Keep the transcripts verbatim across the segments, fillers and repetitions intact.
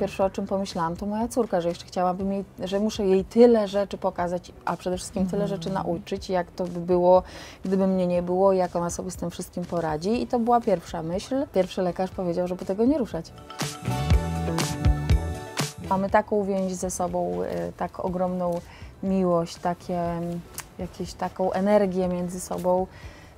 Pierwsze, o czym pomyślałam, to moja córka, że jeszcze chciałabym jej, że muszę jej tyle rzeczy pokazać, a przede wszystkim tyle rzeczy nauczyć, jak to by było, gdyby mnie nie było, jak ona sobie z tym wszystkim poradzi. I to była pierwsza myśl. Pierwszy lekarz powiedział, żeby tego nie ruszać. Mamy taką więź ze sobą, tak ogromną miłość, takie, jakieś taką energię między sobą,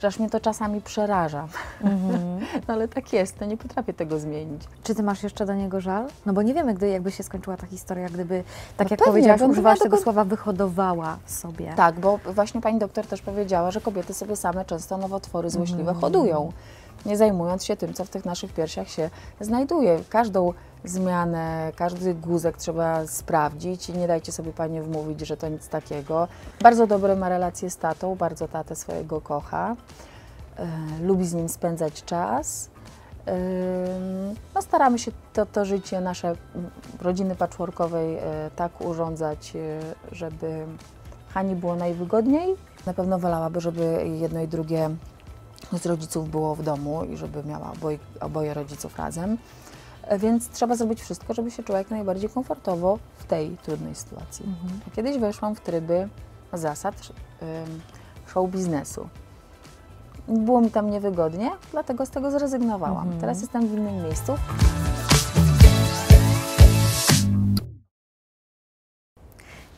że aż mnie to czasami przeraża. Mm-hmm. No ale tak jest, to nie potrafię tego zmienić. Czy ty masz jeszcze do niego żal? No bo nie wiemy, gdy, jakby się skończyła ta historia, gdyby, tak no jak pewnie, powiedziałaś, używałaś tego dokon... słowa, wyhodowała sobie. Tak, bo właśnie pani doktor też powiedziała, że kobiety sobie same często nowotwory złośliwe mm-hmm. hodują, nie zajmując się tym, co w tych naszych piersiach się znajduje. Każdą zmianę, każdy guzek trzeba sprawdzić i nie dajcie sobie panie wmówić, że to nic takiego. Bardzo dobre ma relacje z tatą, bardzo tatę swojego kocha, yy, lubi z nim spędzać czas. Yy, no staramy się to, to życie nasze rodziny patchworkowej yy, tak urządzać, yy, żeby Hani było najwygodniej. Na pewno wolałaby, żeby jedno i drugie z rodziców było w domu i żeby miała oboj, oboje rodziców razem. Więc trzeba zrobić wszystko, żeby się czuła jak najbardziej komfortowo w tej trudnej sytuacji. Mhm. Kiedyś weszłam w tryby zasad show biznesu. Było mi tam niewygodnie, dlatego z tego zrezygnowałam. Mhm. Teraz jestem w innym miejscu.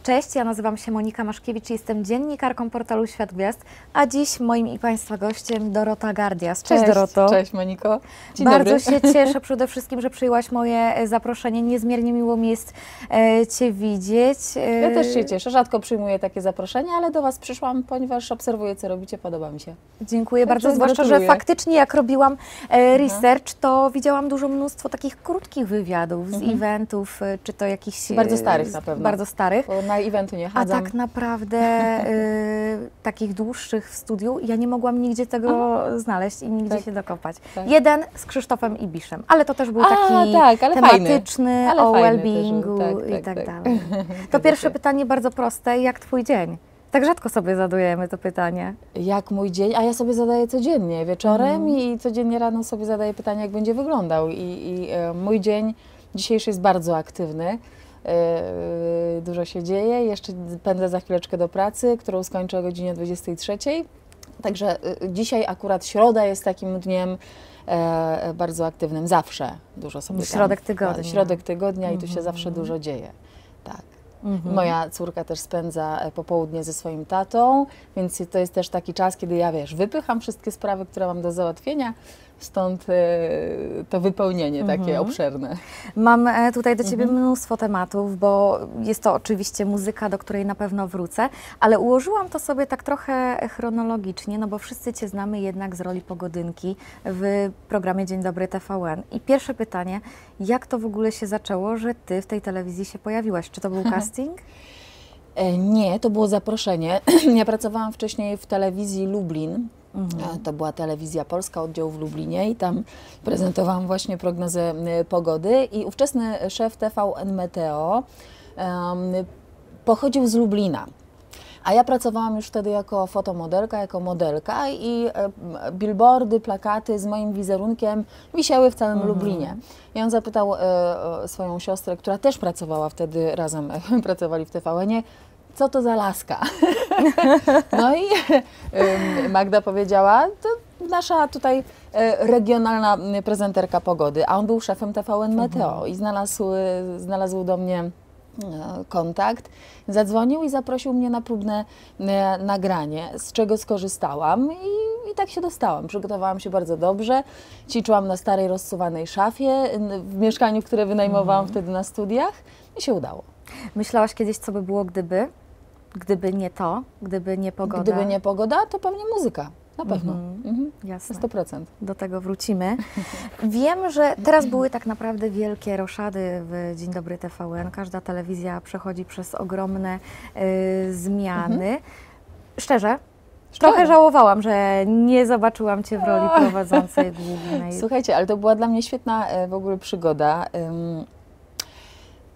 Cześć, ja nazywam się Monika Maszkiewicz i jestem dziennikarką portalu Świat Gwiazd, a dziś moim i Państwa gościem Dorota Gardias. Cześć, cześć Doroto. Cześć Moniko. Dzień Bardzo dobry. się cieszę przede wszystkim, że przyjęłaś moje zaproszenie. Niezmiernie miło mi jest e, Cię widzieć. E, ja też się cieszę. Rzadko przyjmuję takie zaproszenie, ale do Was przyszłam, ponieważ obserwuję, co robicie, podoba mi się. Dziękuję tak bardzo, zwłaszcza, gratuluję. że faktycznie jak robiłam e, research, to widziałam dużo mnóstwo takich krótkich wywiadów z mhm. eventów, czy to jakichś... Bardzo starych na pewno. Bardzo starych. eventu nie chadzam. A tak naprawdę y, takich dłuższych w studiu ja nie mogłam nigdzie tego Aha. znaleźć i nigdzie tak. się dokopać. Tak. Jeden z Krzysztofem Ibiszem, ale to też był A, taki tak, ale tematyczny, ale o wellbeingu tak, i tak, tak, tak dalej. To pierwsze pytanie bardzo proste. Jak Twój dzień? Tak rzadko sobie zadajemy to pytanie. Jak mój dzień? A ja sobie zadaję codziennie, wieczorem mm. i codziennie rano sobie zadaję pytanie, jak będzie wyglądał. I, i e, mój dzień dzisiejszy jest bardzo aktywny. Yy, dużo się dzieje. Jeszcze pędzę za chwileczkę do pracy, którą skończę o godzinie dwudziestej trzeciej. Także yy, dzisiaj akurat środa jest takim dniem yy, bardzo aktywnym. Zawsze dużo sobie Środek tam, tygodnia. Środek tygodnia mm -hmm. i tu się zawsze dużo dzieje. Tak. Mm -hmm. Moja córka też spędza popołudnie ze swoim tatą, więc to jest też taki czas, kiedy ja, wiesz, wypycham wszystkie sprawy, które mam do załatwienia. Stąd y, to wypełnienie takie mm-hmm. obszerne. Mam tutaj do Ciebie mm-hmm. mnóstwo tematów, bo jest to oczywiście muzyka, do której na pewno wrócę, ale ułożyłam to sobie tak trochę chronologicznie, no bo wszyscy Cię znamy jednak z roli pogodynki w programie Dzień Dobry T V N. I pierwsze pytanie, jak to w ogóle się zaczęło, że Ty w tej telewizji się pojawiłaś? Czy to był casting? Nie, to było zaproszenie. Ja pracowałam wcześniej w telewizji Lublin. Mhm. To była Telewizja Polska, oddział w Lublinie i tam prezentowałam właśnie prognozę pogody i ówczesny szef T V N Meteo um, pochodził z Lublina, a ja pracowałam już wtedy jako fotomodelka, jako modelka i e, billboardy, plakaty z moim wizerunkiem wisiały w całym mhm. Lublinie. I on zapytał e, swoją siostrę, która też pracowała wtedy, razem pracowali w T V N-ie, co to za laska? No i Magda powiedziała, to nasza tutaj regionalna prezenterka pogody, a on był szefem T V N Meteo i znalazł, znalazł do mnie kontakt, zadzwonił i zaprosił mnie na próbne nagranie, z czego skorzystałam i, i tak się dostałam. Przygotowałam się bardzo dobrze, ćwiczyłam na starej, rozsuwanej szafie w mieszkaniu, które wynajmowałam mhm. wtedy na studiach i się udało. Myślałaś kiedyś, co by było, gdyby? Gdyby nie to, gdyby nie pogoda? Gdyby nie pogoda, to pewnie muzyka. Na pewno. Mm-hmm. Mhm. Jasne. sto procent. Do tego wrócimy. Wiem, że teraz były tak naprawdę wielkie roszady w Dzień Dobry T V N. Każda telewizja przechodzi przez ogromne y, zmiany. Mhm. Szczerze? Szczerze, trochę żałowałam, że nie zobaczyłam Cię w roli prowadzącej głównej. Słuchajcie, ale to była dla mnie świetna w ogóle przygoda.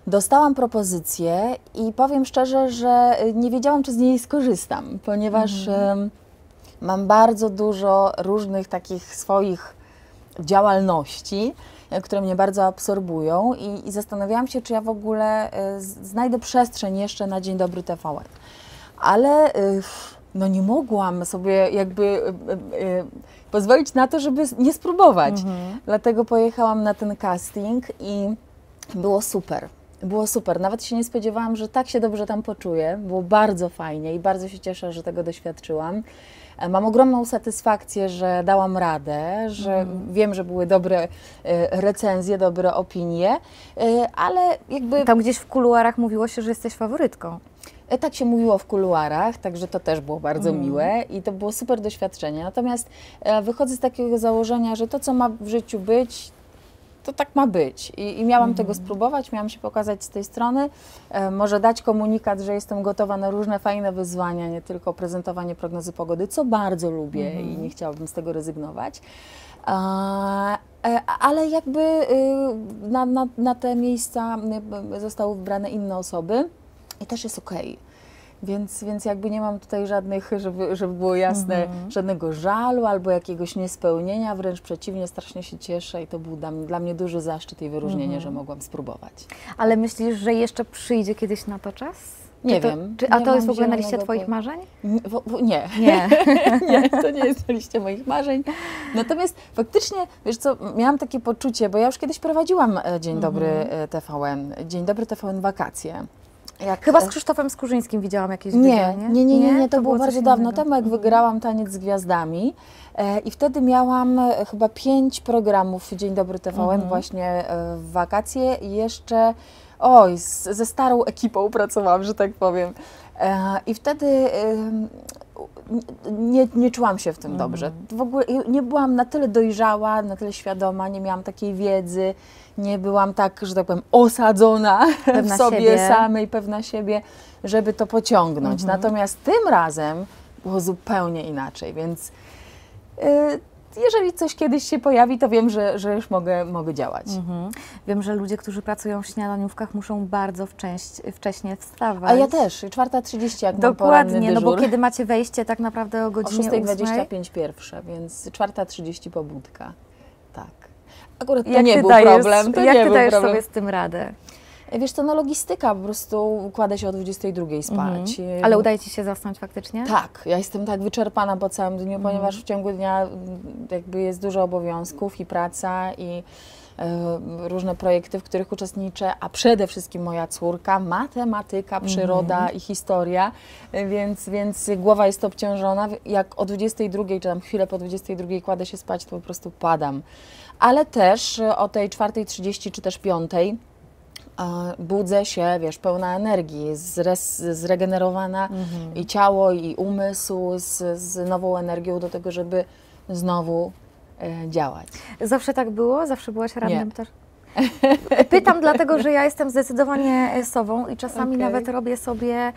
Dostałam propozycję i powiem szczerze, że nie wiedziałam, czy z niej skorzystam, ponieważ mhm. mam bardzo dużo różnych takich swoich działalności, które mnie bardzo absorbują i, i zastanawiałam się, czy ja w ogóle znajdę przestrzeń jeszcze na Dzień Dobry T V N. Ale no nie mogłam sobie jakby pozwolić na to, żeby nie spróbować. Mhm. Dlatego pojechałam na ten casting i było super. Było super. Nawet się nie spodziewałam, że tak się dobrze tam poczuję. Było bardzo fajnie i bardzo się cieszę, że tego doświadczyłam. Mam ogromną satysfakcję, że dałam radę, że mm. wiem, że były dobre recenzje, dobre opinie, ale jakby... Tam gdzieś w kuluarach mówiło się, że jesteś faworytką. Tak się mówiło w kuluarach, także to też było bardzo mm. miłe i to było super doświadczenie. Natomiast wychodzę z takiego założenia, że to, co ma w życiu być, to tak ma być. I, i miałam mm. tego spróbować, miałam się pokazać z tej strony, e, może dać komunikat, że jestem gotowa na różne fajne wyzwania, nie tylko prezentowanie prognozy pogody, co bardzo lubię mm. i nie chciałabym z tego rezygnować. A, ale jakby y, na, na, na te miejsca zostały wybrane inne osoby i też jest okej. Więc, więc jakby nie mam tutaj żadnych, żeby, żeby było jasne, mhm. żadnego żalu albo jakiegoś niespełnienia, wręcz przeciwnie, strasznie się cieszę i to był dla mnie, dla mnie duży zaszczyt i wyróżnienie, mhm. że mogłam spróbować. Ale myślisz, że jeszcze przyjdzie kiedyś na to czas? Nie czy wiem. To, czy, a nie to jest w ogóle na liście Twoich marzeń? Nie. Nie. nie, to nie jest na liście moich marzeń. Natomiast faktycznie, wiesz co, miałam takie poczucie, bo ja już kiedyś prowadziłam Dzień Dobry mhm. T V N, Dzień Dobry T V N Wakacje. Jak Chyba z Krzysztofem Skórzyńskim widziałam jakieś wygranie. Nie, nie, nie, nie, nie, to, to było bardzo dawno temu, jak wygrałam Taniec z Gwiazdami e, i wtedy miałam e, chyba pięć programów Dzień Dobry T V N mm -hmm. właśnie e, w wakacje i jeszcze, oj, z, ze starą ekipą pracowałam, że tak powiem. E, I wtedy e, nie, nie czułam się w tym dobrze. W ogóle nie byłam na tyle dojrzała, na tyle świadoma, nie miałam takiej wiedzy, nie byłam tak, że tak powiem, osadzona pewna w sobie siebie. samej, pewna siebie, żeby to pociągnąć. Mhm. Natomiast tym razem było zupełnie inaczej, więc yy, jeżeli coś kiedyś się pojawi, to wiem, że, że już mogę, mogę działać. Mhm. Wiem, że ludzie, którzy pracują w śniadaniówkach, muszą bardzo wcześnie wstawać. A ja też, czwarta trzydzieści jak mam poranny dyżur. Dokładnie, no bo kiedy macie wejście tak naprawdę o godzinie szósta dwadzieścia pięć pierwsze, więc czwarta trzydzieści pobudka, tak. Akurat to jak nie był dajesz, problem. To jak nie ty był dajesz problem. sobie z tym radę? Wiesz co, no logistyka, po prostu kładę się o dwudziestej drugiej spać. Mhm. Ale udaje Ci się zasnąć faktycznie? Tak, ja jestem tak wyczerpana po całym dniu, mhm. ponieważ w ciągu dnia jakby jest dużo obowiązków i praca i y, różne projekty, w których uczestniczę, a przede wszystkim moja córka, matematyka, przyroda mhm. i historia, więc, więc głowa jest obciążona. Jak o dwudziestej drugiej, czy tam chwilę po dwudziestej drugiej kładę się spać, to po prostu padam. Ale też o tej czwartej trzydzieści czy też piątej budzę się, wiesz, pełna energii, zregenerowana mhm. i ciało, i umysł z, z nową energią do tego, żeby znowu e, działać. Zawsze tak było? Zawsze byłaś radnym? Nie. Pytam dlatego, że ja jestem zdecydowanie sobą i czasami okay. nawet robię sobie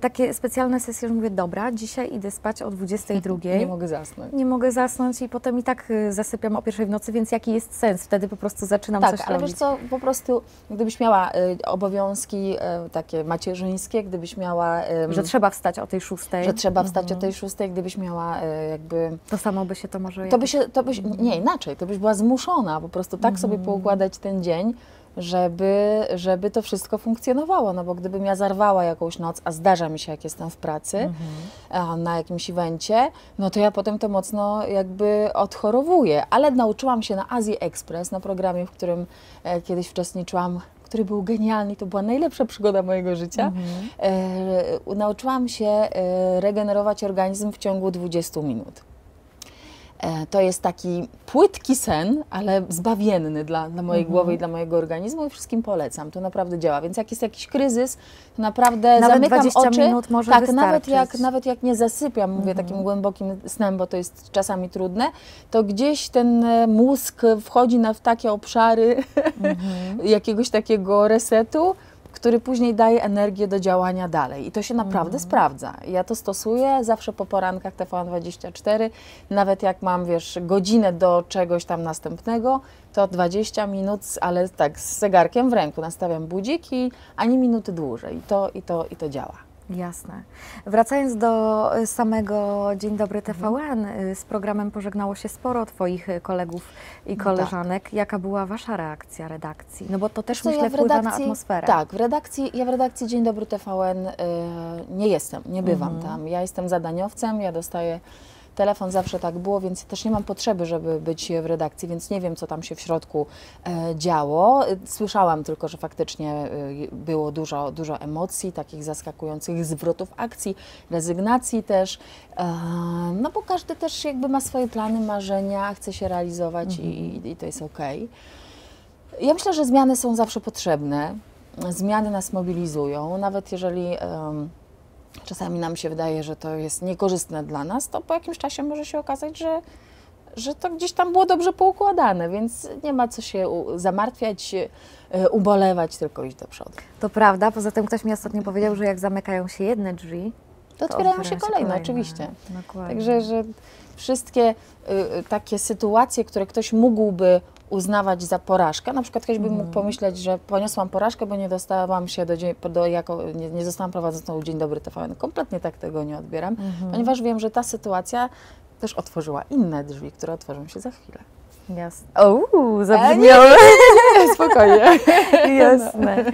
takie specjalne sesje, że mówię, dobra, dzisiaj idę spać o dwudziestej drugiej. Nie mogę zasnąć. Nie mogę zasnąć i potem i tak zasypiam o pierwszej w nocy, więc jaki jest sens? Wtedy po prostu zaczynam tak, coś robić. Tak, ale wiesz co, po prostu gdybyś miała y, obowiązki y, takie macierzyńskie, gdybyś miała... Y, że trzeba wstać o tej szóstej. Że trzeba wstać mhm. o tej szóstej, gdybyś miała y, jakby... To samo by się to może... To by się, to byś, nie, inaczej, to byś była zmuszona po prostu tak mhm. sobie poukładać ten dzień, żeby, żeby to wszystko funkcjonowało, no bo gdybym ja zarwała jakąś noc, a zdarza mi się, jak jestem w pracy, mhm. na jakimś evencie, no to ja potem to mocno jakby odchorowuję, ale nauczyłam się na Azji Express, na programie, w którym e, kiedyś uczestniczyłam, który był genialny, to była najlepsza przygoda mojego życia, mhm. e, nauczyłam się e, regenerować organizm w ciągu dwudziestu minut. To jest taki płytki sen, ale zbawienny dla, dla mojej mhm. głowy i dla mojego organizmu i wszystkim polecam. To naprawdę działa, więc jak jest jakiś kryzys, to naprawdę nawet zamykam dwadzieścia minut może tak, nawet jak, nawet jak nie zasypiam, mówię mhm. takim głębokim snem, bo to jest czasami trudne, to gdzieś ten mózg wchodzi na, w takie obszary mhm. jakiegoś takiego resetu, który później daje energię do działania dalej. I to się naprawdę mm. sprawdza. Ja to stosuję zawsze po porankach T V N dwadzieścia cztery. Nawet jak mam, wiesz, godzinę do czegoś tam następnego, to dwadzieścia minut, ale tak z zegarkiem w ręku nastawiam budzik i ani minuty dłużej. I to, i to, i to działa. Jasne. Wracając do samego Dzień Dobry T V N, mhm. z programem pożegnało się sporo Twoich kolegów i koleżanek. No tak. Jaka była Wasza reakcja redakcji? No bo to też Co, myślę ja wpływa na atmosferę. Tak, w redakcji, ja w redakcji Dzień Dobry T V N y, nie jestem, nie bywam mhm. tam. Ja jestem zadaniowcem, ja dostaję telefon, zawsze tak było, więc też nie mam potrzeby, żeby być w redakcji, więc nie wiem, co tam się w środku e, działo. Słyszałam tylko, że faktycznie e, było dużo, dużo emocji, takich zaskakujących zwrotów akcji, rezygnacji też, e, no bo każdy też jakby ma swoje plany, marzenia, chce się realizować mhm. i, i to jest okej. Ja myślę, że zmiany są zawsze potrzebne, zmiany nas mobilizują, nawet jeżeli e, czasami nam się wydaje, że to jest niekorzystne dla nas, to po jakimś czasie może się okazać, że, że to gdzieś tam było dobrze poukładane, więc nie ma co się zamartwiać, ubolewać, tylko iść do przodu. To prawda, poza tym ktoś mi ostatnio powiedział, że jak zamykają się jedne drzwi, to, to otwierają, otwierają się, się kolejne, kolejne, oczywiście. Dokładnie. Także, że wszystkie y, takie sytuacje, które ktoś mógłby uznawać za porażkę. Na przykład ktoś by mógł pomyśleć, że poniosłam porażkę, bo nie dostałam się do, do jako, nie, nie zostałam prowadzącą Dzień Dobry T V N. Kompletnie tak tego nie odbieram, mhm. ponieważ wiem, że ta sytuacja też otworzyła inne drzwi, które otworzą się za chwilę. Jasne. Ouu, zabrzmiało. Spokojnie. Jasne.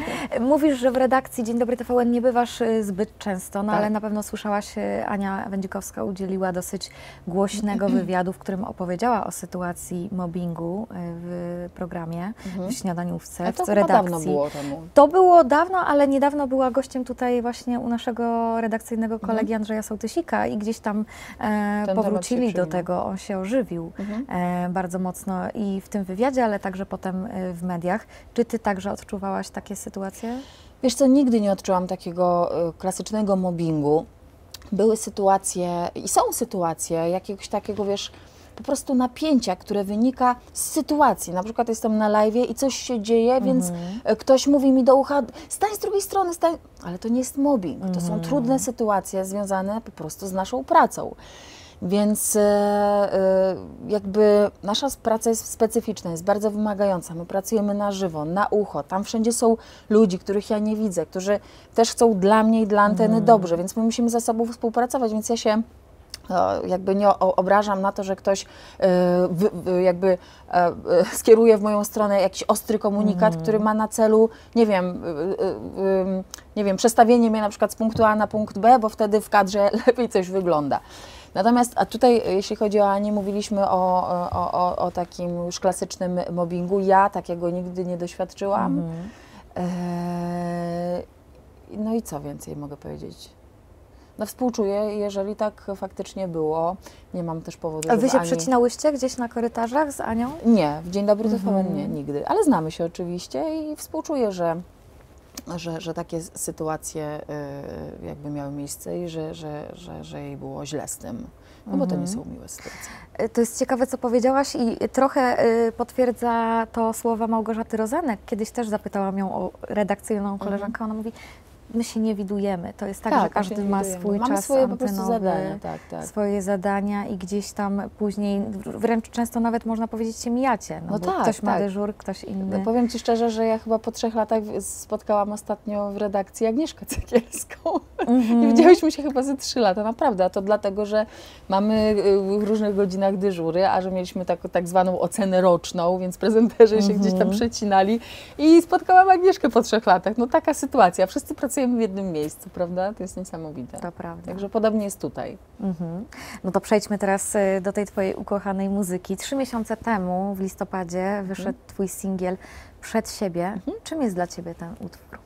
Mówisz, że w redakcji Dzień Dobry T V N nie bywasz zbyt często, no tak. ale na pewno słyszałaś, Ania Wędzikowska udzieliła dosyć głośnego wywiadu, w którym opowiedziała o sytuacji mobbingu w programie, mhm. w Śniadaniówce, w redakcji. To chyba dawno było temu. To było dawno, ale niedawno była gościem tutaj właśnie u naszego redakcyjnego kolegi mhm. Andrzeja Sołtysika i gdzieś tam e, powrócili do tego, on się ożywił mhm. e, bardzo mocno. I w tym wywiadzie, ale także potem w mediach. Czy Ty także odczuwałaś takie sytuacje? Wiesz co, nigdy nie odczułam takiego klasycznego mobbingu. Były sytuacje i są sytuacje jakiegoś takiego, wiesz, po prostu napięcia, które wynika z sytuacji. Na przykład jestem na live'ie i coś się dzieje, mhm. więc ktoś mówi mi do ucha, stań z drugiej strony, stań. Ale to nie jest mobbing. Mhm. To są trudne sytuacje związane po prostu z naszą pracą. Więc jakby nasza praca jest specyficzna, jest bardzo wymagająca. My pracujemy na żywo, na ucho. Tam wszędzie są ludzi, których ja nie widzę, którzy też chcą dla mnie i dla anteny mm. dobrze, więc my musimy ze sobą współpracować, więc ja się jakby nie obrażam na to, że ktoś jakby skieruje w moją stronę jakiś ostry komunikat, mm. który ma na celu, nie wiem, nie wiem, przestawienie mnie na przykład z punktu A na punkt B, bo wtedy w kadrze lepiej coś wygląda. Natomiast a tutaj, jeśli chodzi o Anię, mówiliśmy o, o, o, o takim już klasycznym mobbingu. Ja takiego nigdy nie doświadczyłam. Mm. Eee, no i co więcej mogę powiedzieć? No współczuję, jeżeli tak faktycznie było. Nie mam też powodu, żeby... A Wy się Ani... przecinałyście gdzieś na korytarzach z Anią? Nie, w Dzień Dobry T V N mm. nie, nigdy. Ale znamy się oczywiście i współczuję, że... Że, że takie sytuacje y, jakby miały miejsce i że, że, że, że jej było źle z tym, no bo mm-hmm. to nie są miłe sytuacje. To jest ciekawe, co powiedziałaś i trochę y, potwierdza to słowa Małgorzaty Rozanek. Kiedyś też zapytałam ją o redakcyjną koleżankę, mm-hmm. ona mówi, my się nie widujemy, to jest tak, tak że każdy ma swój widujemy. czas Mamy swoje antenowy, po prostu zadania, tak, tak. swoje zadania i gdzieś tam później, wręcz często nawet można powiedzieć się mijacie, no, no bo tak, ktoś tak. ma dyżur, ktoś inny. No, powiem Ci szczerze, że ja chyba po trzech latach spotkałam ostatnio w redakcji Agnieszkę Cygielską mm-hmm. i widziałyśmy się chyba ze trzy lata, naprawdę, a to dlatego, że mamy w różnych godzinach dyżury, a że mieliśmy tak, tak zwaną ocenę roczną, więc prezenterzy mm-hmm. się gdzieś tam przecinali i spotkałam Agnieszkę po trzech latach, no taka sytuacja, wszyscy pracujemy w jednym miejscu, prawda? To jest niesamowite. To prawda. Także podobnie jest tutaj. Mhm. No to przejdźmy teraz do tej Twojej ukochanej muzyki. Trzy miesiące temu, w listopadzie, wyszedł mhm. Twój singiel Przed siebie. Mhm. Czym jest dla Ciebie ten utwór?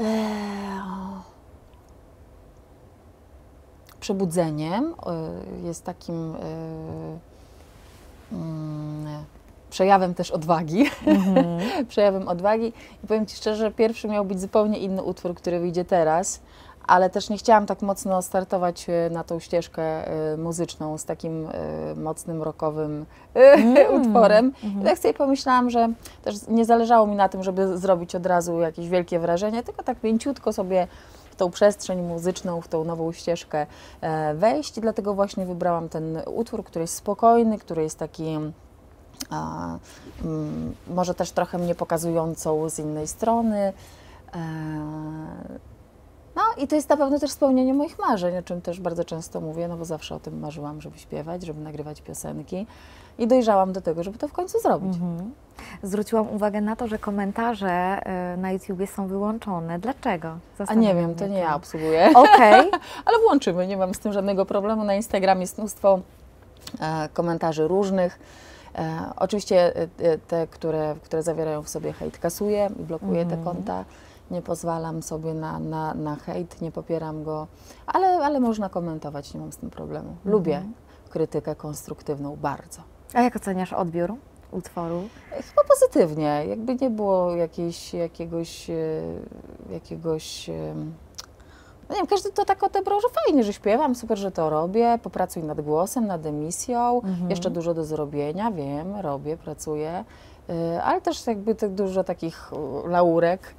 Eee... Przebudzeniem. Jest takim... Yy... Yy... przejawem też odwagi, mm-hmm. przejawem odwagi i powiem Ci szczerze, że pierwszy miał być zupełnie inny utwór, który wyjdzie teraz, ale też nie chciałam tak mocno startować na tą ścieżkę y, muzyczną z takim y, mocnym, rockowym y, mm. utworem. Mm-hmm. I tak sobie pomyślałam, że też nie zależało mi na tym, żeby zrobić od razu jakieś wielkie wrażenie, tylko tak mięciutko sobie w tą przestrzeń muzyczną, w tą nową ścieżkę y, wejść i dlatego właśnie wybrałam ten utwór, który jest spokojny, który jest taki A, m, może też trochę mnie pokazującą z innej strony. E, No i to jest na pewno też spełnienie moich marzeń, o czym też bardzo często mówię, no bo zawsze o tym marzyłam, żeby śpiewać, żeby nagrywać piosenki i dojrzałam do tego, żeby to w końcu zrobić. Mhm. Zwróciłam uwagę na to, że komentarze na YouTubie są wyłączone. Dlaczego? A nie wiem, to nie ja obsługuję. Okej. Okay. Ale włączymy, nie mam z tym żadnego problemu. Na Instagramie jest mnóstwo e, komentarzy różnych. E, oczywiście e, te, które, które zawierają w sobie hejt, kasuję i blokuję mm. te konta. Nie pozwalam sobie na, na, na hejt, nie popieram go, ale, ale można komentować, nie mam z tym problemu. Lubię mm. krytykę konstruktywną bardzo. A jak oceniasz odbiór utworu? Chyba pozytywnie, jakby nie było jakiejś, jakiegoś, jakiegoś, no nie wiem, każdy to tak odebrał, że fajnie, że śpiewam, super, że to robię, popracuj nad głosem, nad emisją, mhm. jeszcze dużo do zrobienia, wiem, robię, pracuję, ale też jakby tak dużo takich laurek.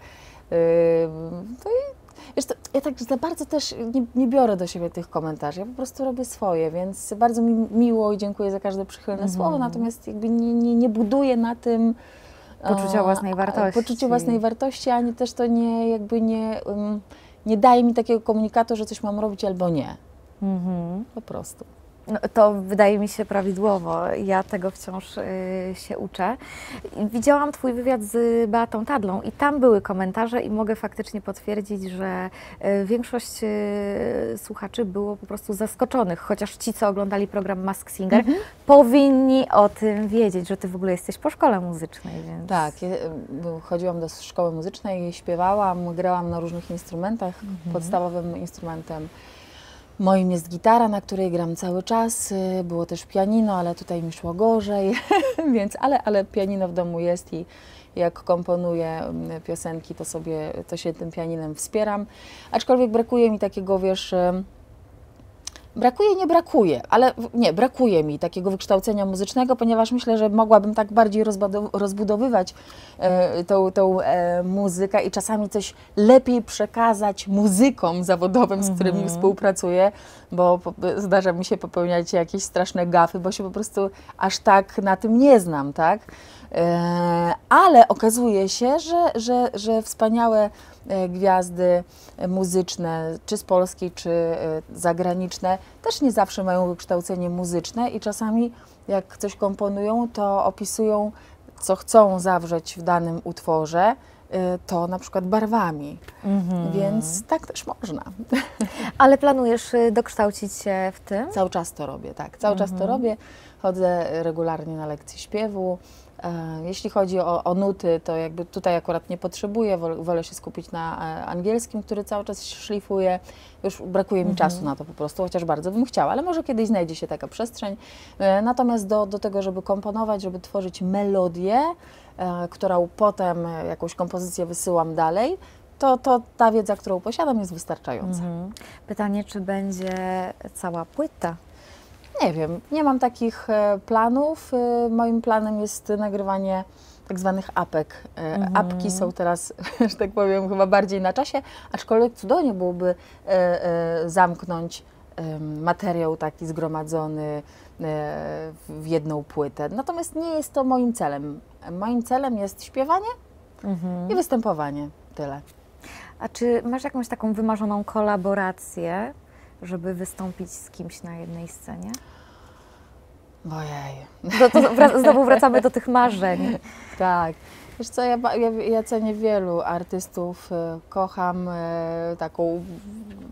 To wiesz, to ja tak za bardzo też nie, nie biorę do siebie tych komentarzy, ja po prostu robię swoje, więc bardzo mi miło i dziękuję za każde przychylne mm-hmm. słowo, natomiast jakby nie, nie, nie buduję na tym poczucia własnej wartości. Poczucia własnej wartości, ani też to nie, jakby nie, um, nie daje mi takiego komunikatu, że coś mam robić albo nie, mm-hmm. po prostu. No, to wydaje mi się prawidłowo, ja tego wciąż y, się uczę. Widziałam twój wywiad z Beatą Tadlą i tam były komentarze i mogę faktycznie potwierdzić, że y, większość y, słuchaczy było po prostu zaskoczonych, chociaż ci, co oglądali program Mask Singer, mhm. powinni o tym wiedzieć, że ty w ogóle jesteś po szkole muzycznej. Więc... Tak, je, chodziłam do szkoły muzycznej, śpiewałam, grałam na różnych instrumentach, mhm. podstawowym instrumentem. Moim jest gitara, na której gram cały czas, było też pianino, ale tutaj mi szło gorzej, więc ale, ale pianino w domu jest i jak komponuję piosenki, to sobie, to się tym pianinem wspieram, aczkolwiek brakuje mi takiego, wiesz, brakuje, nie brakuje, ale nie, brakuje mi takiego wykształcenia muzycznego, ponieważ myślę, że mogłabym tak bardziej rozbudowywać e, tą, tą e, muzykę i czasami coś lepiej przekazać muzykom zawodowym, z którymi mm-hmm. współpracuję, bo po, zdarza mi się popełniać jakieś straszne gafy, bo się po prostu aż tak na tym nie znam, tak? E, ale okazuje się, że, że, że wspaniałe gwiazdy muzyczne, czy z Polski, czy zagraniczne, też nie zawsze mają wykształcenie muzyczne i czasami jak coś komponują, to opisują, co chcą zawrzeć w danym utworze, to na przykład barwami, mm-hmm. więc tak też można. Ale planujesz dokształcić się w tym? Cały czas to robię, tak, cały mm-hmm. czas to robię, chodzę regularnie na lekcje śpiewu. Jeśli chodzi o, o nuty, to jakby tutaj akurat nie potrzebuję, wolę się skupić na angielskim, który cały czas szlifuję. Już brakuje mi mhm. czasu na to po prostu, chociaż bardzo bym chciała, ale może kiedyś znajdzie się taka przestrzeń. Natomiast do, do tego, żeby komponować, żeby tworzyć melodię, którą potem jakąś kompozycję wysyłam dalej, to, to ta wiedza, którą posiadam, jest wystarczająca. Mhm. Pytanie, czy będzie cała płyta? Nie wiem, nie mam takich planów. Moim planem jest nagrywanie tak zwanych apek. Mhm. Apki są teraz, że tak powiem, chyba bardziej na czasie, aczkolwiek cudownie byłoby zamknąć materiał taki zgromadzony w jedną płytę. Natomiast nie jest to moim celem. Moim celem jest śpiewanie mhm. i występowanie. Tyle. A czy masz jakąś taką wymarzoną kolaborację, żeby wystąpić z kimś na jednej scenie? Ojej. To, to znowu wracamy do tych marzeń. Tak. Wiesz co, ja, ja, ja cenię wielu artystów, kocham e, taką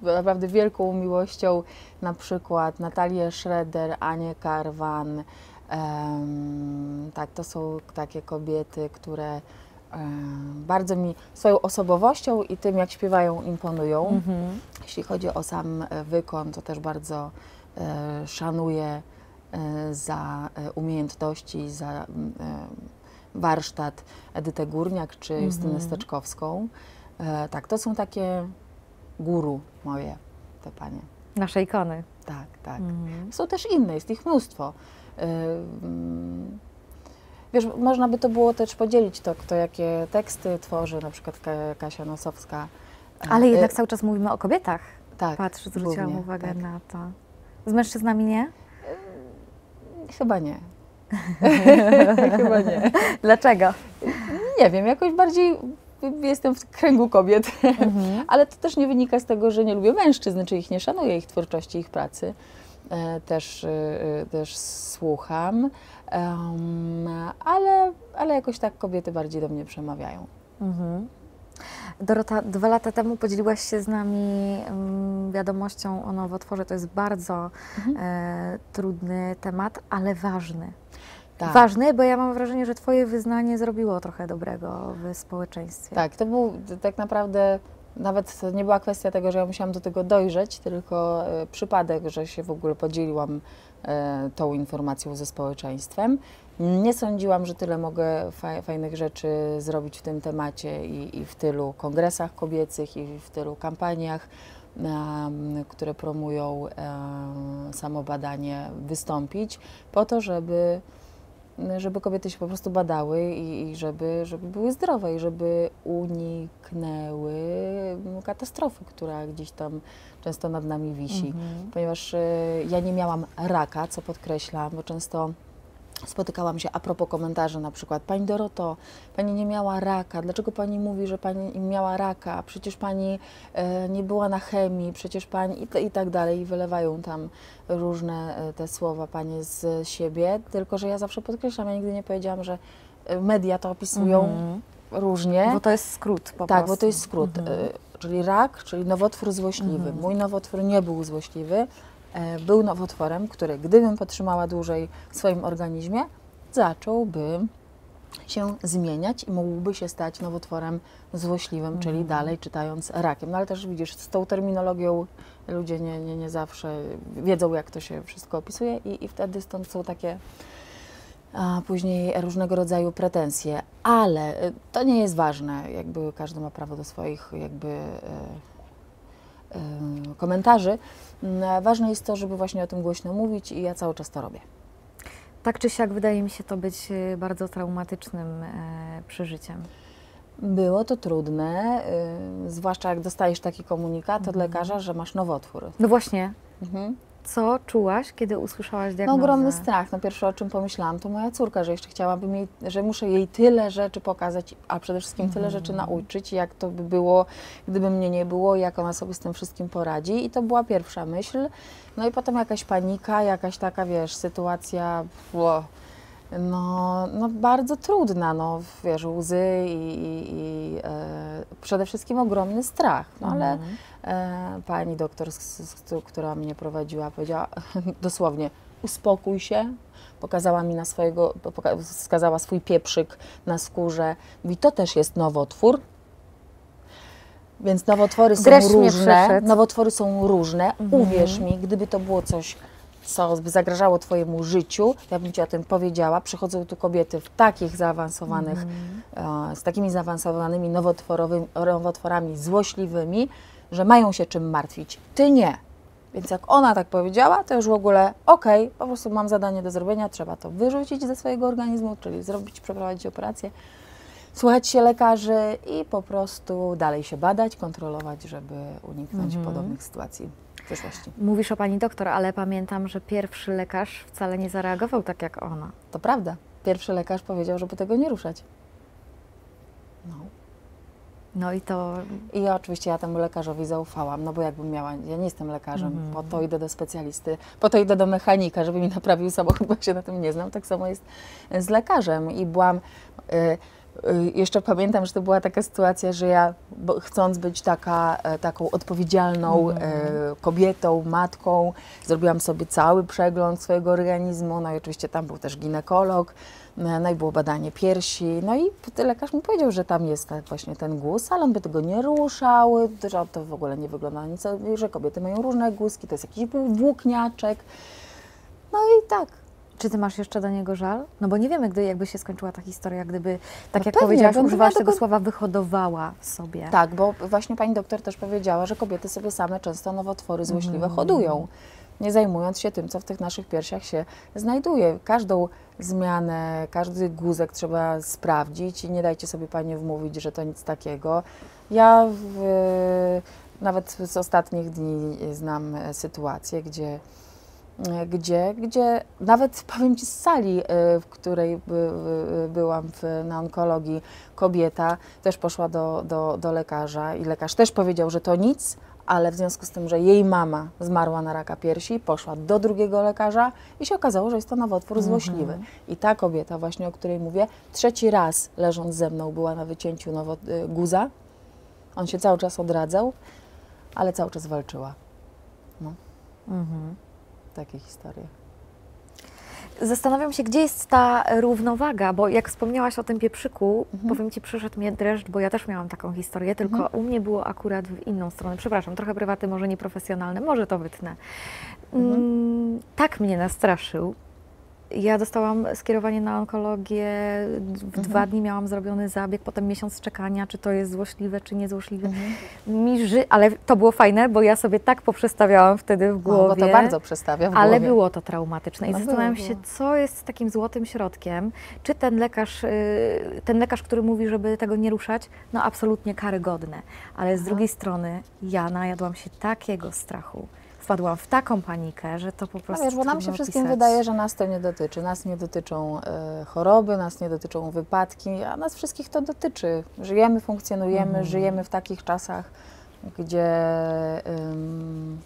naprawdę wielką miłością na przykład Natalię Schroeder, Anię Karwan. E, tak, to są takie kobiety, które bardzo mi swoją osobowością i tym, jak śpiewają, imponują. Mhm. Jeśli chodzi o sam wykon, to też bardzo e, szanuję e, za umiejętności, za e, warsztat Edytę Górniak czy Justynę mhm. Steczkowską. E, tak, to są takie guru moje, te panie. Nasze ikony. Tak, tak. Mhm. Są też inne, jest ich mnóstwo. E, mm, Wiesz, można by to było też podzielić, to kto jakie teksty tworzy, na przykład Kasia Nosowska. Ale jednak cały czas mówimy o kobietach. Tak. Patrz, zwróciłam głównie, uwagę tak. na to. Z mężczyznami nie? Chyba nie. Chyba nie. Dlaczego? Nie wiem, jakoś bardziej jestem w kręgu kobiet, mhm. ale to też nie wynika z tego, że nie lubię mężczyzn, czy ich nie szanuję, ich twórczości, ich pracy. Też, też słucham, um, ale, ale jakoś tak kobiety bardziej do mnie przemawiają. Mhm. Dorota, dwa lata temu podzieliłaś się z nami wiadomością o nowotworze. To jest bardzo mhm. e, trudny temat, ale ważny. Tak. Ważny, bo ja mam wrażenie, że twoje wyznanie zrobiło trochę dobrego w społeczeństwie. Tak, to był tak naprawdę... Nawet to nie była kwestia tego, że ja musiałam do tego dojrzeć, tylko przypadek, że się w ogóle podzieliłam tą informacją ze społeczeństwem. Nie sądziłam, że tyle mogę fajnych rzeczy zrobić w tym temacie i, i w tylu kongresach kobiecych, i w tylu kampaniach, które promują samobadanie, wystąpić po to, żeby... żeby kobiety się po prostu badały i, i żeby, żeby były zdrowe i żeby uniknęły katastrofy, która gdzieś tam często nad nami wisi. Mm-hmm. Ponieważ y, ja nie miałam raka, co podkreślam, bo często spotykałam się a propos komentarzy na przykład: pani Doroto, pani nie miała raka, dlaczego pani mówi, że pani miała raka, przecież pani e, nie była na chemii, przecież pani i, i tak dalej, i wylewają tam różne e, te słowa panie z siebie, tylko że ja zawsze podkreślam, ja nigdy nie powiedziałam, że media to opisują mhm. różnie. Bo to jest skrót po prostu. Tak, bo to jest skrót, mhm. e, czyli rak, czyli nowotwór złośliwy. Mhm. Mój nowotwór nie był złośliwy. Był nowotworem, który gdybym podtrzymała dłużej w swoim organizmie, zacząłby się zmieniać i mógłby się stać nowotworem złośliwym, mm. czyli dalej czytając rakiem. No ale też widzisz, z tą terminologią ludzie nie, nie, nie zawsze wiedzą, jak to się wszystko opisuje i, i wtedy stąd są takie a, później różnego rodzaju pretensje. Ale to nie jest ważne, jakby każdy ma prawo do swoich jakby... Y komentarzy. Ważne jest to, żeby właśnie o tym głośno mówić i ja cały czas to robię. Tak czy siak wydaje mi się to być bardzo traumatycznym przeżyciem. Było to trudne, zwłaszcza jak dostajesz taki komunikat mhm. od lekarza, że masz nowotwór. No właśnie. Mhm. Co czułaś, kiedy usłyszałaś diagnozę? No ogromny strach. No pierwsze, o czym pomyślałam, to moja córka, że jeszcze chciałabym jej, że muszę jej tyle rzeczy pokazać, a przede wszystkim tyle mm. rzeczy nauczyć, jak to by było, gdyby mnie nie było, jak ona sobie z tym wszystkim poradzi. I to była pierwsza myśl. No i potem jakaś panika, jakaś taka, wiesz, sytuacja, bo, no, no bardzo trudna, no wiesz, łzy i, i, i e, przede wszystkim ogromny strach, no ale... Mm. Pani doktor, która mnie prowadziła, powiedziała dosłownie: uspokój się, pokazała mi na swojego, wskazała swój pieprzyk na skórze, mówi: to też jest nowotwór, więc nowotwory są Dreszcz różne, nowotwory są różne, mhm. uwierz mi, gdyby to było coś, co by zagrażało twojemu życiu, ja bym ci o tym powiedziała. Przychodzą tu kobiety w takich zaawansowanych, mhm. z takimi zaawansowanymi nowotworami złośliwymi, że mają się czym martwić, ty nie. Więc jak ona tak powiedziała, to już w ogóle okej, okay, po prostu mam zadanie do zrobienia, trzeba to wyrzucić ze swojego organizmu, czyli zrobić, przeprowadzić operację, słuchać się lekarzy i po prostu dalej się badać, kontrolować, żeby uniknąć mhm. podobnych sytuacji w przyszłości. Mówisz o pani doktor, ale pamiętam, że pierwszy lekarz wcale nie zareagował tak jak ona. To prawda. Pierwszy lekarz powiedział, żeby tego nie ruszać. No. No i to... I oczywiście ja temu lekarzowi zaufałam, no bo jakbym miała, ja nie jestem lekarzem, mm. po to idę do specjalisty, po to idę do mechanika, żeby mi naprawił samochód, bo się na tym nie znam, tak samo jest z lekarzem. I byłam, y, y, jeszcze pamiętam, że to była taka sytuacja, że ja bo, chcąc być taka, y, taką odpowiedzialną mm. y, kobietą, matką, zrobiłam sobie cały przegląd swojego organizmu, no i oczywiście tam był też ginekolog. No i było badanie piersi, no i lekarz mi powiedział, że tam jest właśnie ten guz, ale on by tego nie ruszał, że to w ogóle nie wygląda na nic, że kobiety mają różne guzki, to jest jakiś włókniaczek, no i tak. Czy ty masz jeszcze do niego żal? No bo nie wiemy, gdy, jakby się skończyła ta historia, gdyby, tak no jak pewnie, powiedziałaś, używałaś tego tylko... słowa, wyhodowała sobie. Tak, bo właśnie pani doktor też powiedziała, że kobiety sobie same często nowotwory złośliwe mm. hodują, nie zajmując się tym, co w tych naszych piersiach się znajduje. Każdą zmianę, każdy guzek trzeba sprawdzić i nie dajcie sobie pani wmówić, że to nic takiego. Ja w, nawet z ostatnich dni znam sytuację, gdzie gdzie, gdzie nawet powiem Ci z sali, w której byłam w, na onkologii, kobieta też poszła do, do, do lekarza i lekarz też powiedział, że to nic, ale w związku z tym, że jej mama zmarła na raka piersi, poszła do drugiego lekarza i się okazało, że jest to nowotwór złośliwy. Mhm. I ta kobieta właśnie, o której mówię, trzeci raz leżąc ze mną była na wycięciu nowo- guza. On się cały czas odradzał, ale cały czas walczyła. No. Mhm. Takie historie. Zastanawiam się, gdzie jest ta równowaga, bo jak wspomniałaś o tym pieprzyku, mhm. powiem Ci, przyszedł mnie dreszcz, bo ja też miałam taką historię, tylko mhm. u mnie było akurat w inną stronę. Przepraszam, trochę prywaty, może nieprofesjonalne, może to wytnę. Mhm. Tak mnie nastraszył. Ja dostałam skierowanie na onkologię, w mhm. dwa dni miałam zrobiony zabieg, potem miesiąc czekania, czy to jest złośliwe, czy niezłośliwe. Mhm. Mi ży... Ale to było fajne, bo ja sobie tak poprzestawiałam wtedy w głowie. No, bo to bardzo przestawia w głowie. Ale było to traumatyczne i no, zastanawiam było. się, co jest takim złotym środkiem. Czy ten lekarz, ten lekarz, który mówi, żeby tego nie ruszać, no absolutnie karygodne. Ale Aha. z drugiej strony ja najadłam się takiego strachu. Wpadłam w taką panikę, że to po prostu. No wiesz, bo nam się wszystkim opisać. wydaje, że nas to nie dotyczy. Nas nie dotyczą e, choroby, nas nie dotyczą wypadki, a nas wszystkich to dotyczy. Żyjemy, funkcjonujemy, mm. żyjemy w takich czasach, gdzie ym,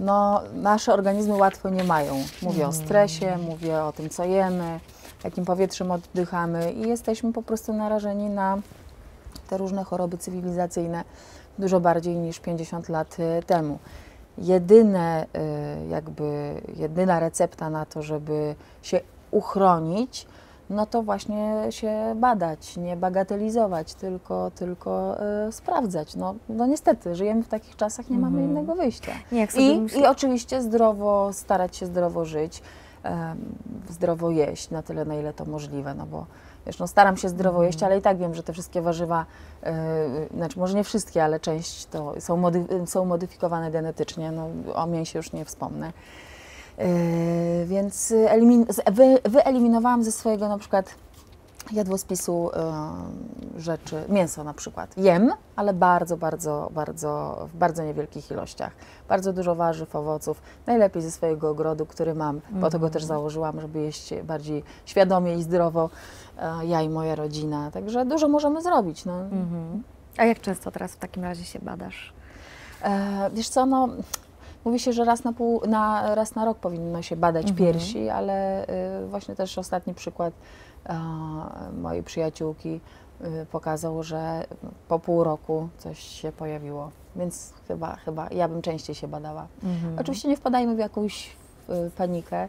no, nasze organizmy łatwo nie mają. Mówię mm. o stresie, mówię o tym, co jemy, jakim powietrzem oddychamy i jesteśmy po prostu narażeni na te różne choroby cywilizacyjne dużo bardziej niż pięćdziesiąt lat temu. Jedyne, jakby, jedyna recepta na to, żeby się uchronić, no to właśnie się badać, nie bagatelizować, tylko, tylko y, sprawdzać. No, no niestety, żyjemy w takich czasach, nie mamy mm. innego wyjścia. Nie, jak sobie I, myślę... I oczywiście zdrowo, starać się zdrowo żyć, y, zdrowo jeść na tyle, na ile to możliwe, no bo wiesz, no staram się zdrowo jeść, ale i tak wiem, że te wszystkie warzywa, yy, znaczy może nie wszystkie, ale część to są, mody, są modyfikowane genetycznie, no o mięsie już nie wspomnę. Yy, więc elimin, wy, wyeliminowałam ze swojego na przykład jadłospisu yy, rzeczy, mięso na przykład. Jem, ale bardzo, bardzo, bardzo, w bardzo niewielkich ilościach. Bardzo dużo warzyw, owoców, najlepiej ze swojego ogrodu, który mam, mm-hmm. bo tego też założyłam, żeby jeść bardziej świadomie i zdrowo, yy, ja i moja rodzina. Także dużo możemy zrobić. No. Mm-hmm. A jak często teraz w takim razie się badasz? Yy, wiesz co, no... Mówi się, że raz na, pół, na, raz na rok powinno się badać mhm. piersi, ale y, właśnie też ostatni przykład y, mojej przyjaciółki y, pokazał, że po pół roku coś się pojawiło, więc chyba, chyba ja bym częściej się badała. Mhm. Oczywiście nie wpadajmy w jakąś y, panikę,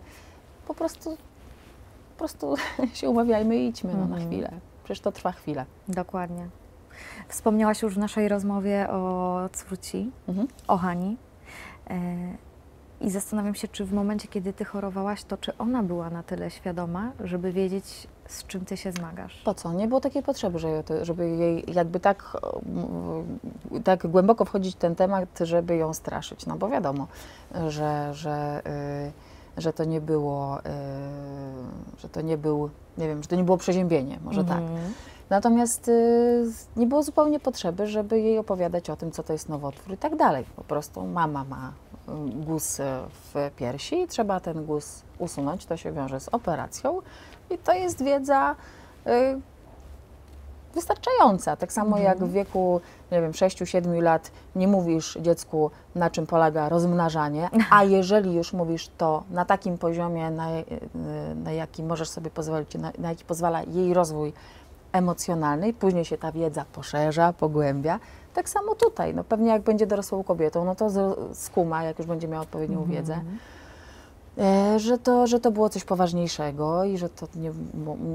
po prostu, po prostu się umawiajmy i idźmy mhm. no, na chwilę, przecież to trwa chwilę. Dokładnie. Wspomniałaś już w naszej rozmowie o córci, mhm. o Hani. I zastanawiam się, czy w momencie, kiedy Ty chorowałaś, to czy ona była na tyle świadoma, żeby wiedzieć, z czym Ty się zmagasz? Po co? Nie było takiej potrzeby, żeby jej jakby tak, tak głęboko wchodzić w ten temat, żeby ją straszyć. No bo wiadomo, że, że, że to nie było, że to nie był, nie wiem, że to nie było przeziębienie, może mhm. tak. Natomiast y, nie było zupełnie potrzeby, żeby jej opowiadać o tym, co to jest nowotwór i tak dalej. Po prostu mama ma guz w piersi i trzeba ten guz usunąć, to się wiąże z operacją i to jest wiedza y, wystarczająca. Tak samo mhm. jak w wieku, nie wiem, sześciu, siedmiu lat nie mówisz dziecku, na czym polega rozmnażanie, a jeżeli już mówisz to na takim poziomie, na, na jaki możesz sobie pozwolić, na, na jaki pozwala jej rozwój emocjonalnej, później się ta wiedza poszerza, pogłębia. Tak samo tutaj, no pewnie jak będzie dorosłą kobietą, no to skuma, jak już będzie miała odpowiednią mm-hmm. wiedzę, że to, że to było coś poważniejszego i że to nie,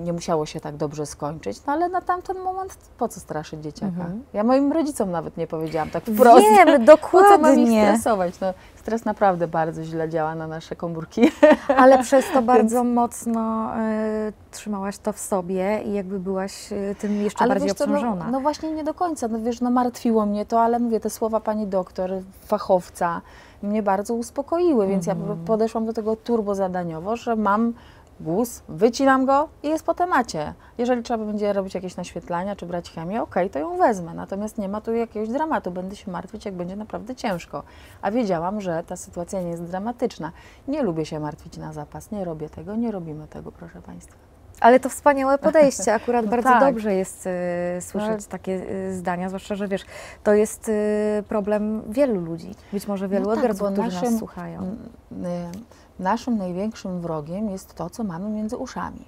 nie musiało się tak dobrze skończyć, no ale na tamten moment po co straszyć dzieciaka? Mm-hmm. Ja moim rodzicom nawet nie powiedziałam tak wprost. Wiem, dokładnie. Po co mam ich stresować? No, stres naprawdę bardzo źle działa na nasze komórki. Ale przez to bardzo Więc... mocno y, trzymałaś to w sobie i jakby byłaś y, tym jeszcze ale bardziej wiesz, obciążona. No, no właśnie nie do końca, no wiesz, no martwiło mnie to, ale mówię, te słowa pani doktor, fachowca, mnie bardzo uspokoiły, więc mm. ja podeszłam do tego turbo zadaniowo, że mam guz, wycinam go i jest po temacie. Jeżeli trzeba będzie robić jakieś naświetlania czy brać chemię, okej, okay, to ją wezmę. Natomiast nie ma tu jakiegoś dramatu. Będę się martwić, jak będzie naprawdę ciężko. A wiedziałam, że ta sytuacja nie jest dramatyczna. Nie lubię się martwić na zapas. Nie robię tego, nie robimy tego, proszę Państwa. Ale to wspaniałe podejście. Akurat no bardzo tak. dobrze jest y, słyszeć no. takie y, zdania, zwłaszcza, że wiesz, to jest y, problem wielu ludzi. Być może wielu no odbiorców, tak, którzy naszym, nas słuchają. Y, y, naszym największym wrogiem jest to, co mamy między uszami,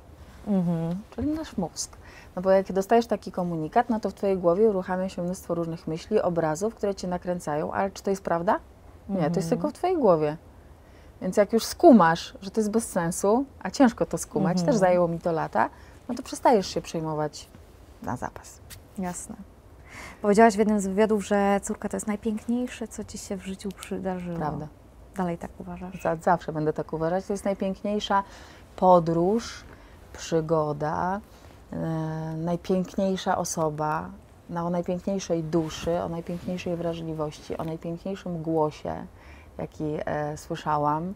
mhm. czyli nasz mózg. No bo jak dostajesz taki komunikat, no to w twojej głowie uruchamia się mnóstwo różnych myśli, obrazów, które cię nakręcają. Ale czy to jest prawda? Nie, mhm. to jest tylko w twojej głowie. Więc jak już skumasz, że to jest bez sensu, a ciężko to skumać, mhm. też zajęło mi to lata, no to przestajesz się przejmować na zapas. Jasne. Powiedziałaś w jednym z wywiadów, że córka to jest najpiękniejsze, co ci się w życiu przydarzyło. Prawda. Dalej tak uważasz? Z- zawsze będę tak uważać. To jest najpiękniejsza podróż, przygoda, yy, najpiękniejsza osoba, no, o najpiękniejszej duszy, o najpiękniejszej wrażliwości, o najpiękniejszym głosie, jaki e, słyszałam.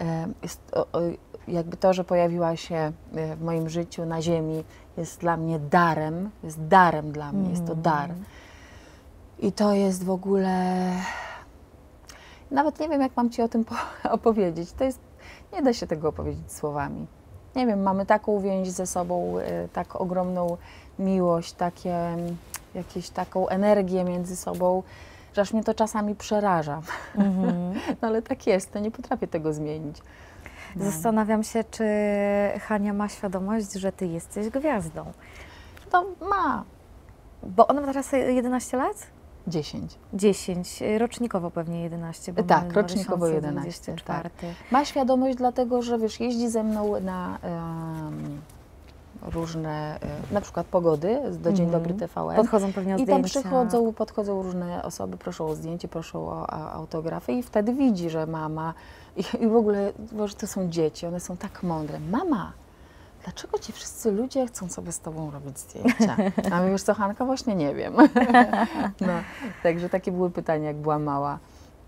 E, jest, o, o, jakby to, że pojawiła się w moim życiu na ziemi, jest dla mnie darem, jest darem dla mnie, mm. jest to dar. I to jest w ogóle... Nawet nie wiem, jak mam ci o tym opowiedzieć. To jest... Nie da się tego opowiedzieć słowami. Nie wiem, mamy taką więź ze sobą, e, tak ogromną miłość, takie, jakieś taką energię między sobą, że aż mnie to czasami przeraża, mm-hmm. no ale tak jest, to nie potrafię tego zmienić. No. Zastanawiam się, czy Hania ma świadomość, że ty jesteś gwiazdą. To ma. Bo ona ma teraz jedenaście lat? dziesięć. dziesięć, rocznikowo pewnie jedenaście. Bo tak, rocznikowo jedenaście, tak. Ma świadomość dlatego, że wiesz, jeździ ze mną na... Um, różne, na przykład pogody do Dzień Dobry T V N. Podchodzą pewnie o zdjęcia. I tam przychodzą, podchodzą różne osoby, proszą o zdjęcie, proszą o autografy i wtedy widzi, że mama i, i w ogóle, że to są dzieci, one są tak mądre. Mama, dlaczego ci wszyscy ludzie chcą sobie z tobą robić zdjęcia? A my już co, Hanka? Właśnie nie wiem. No, także takie były pytania, jak była mała.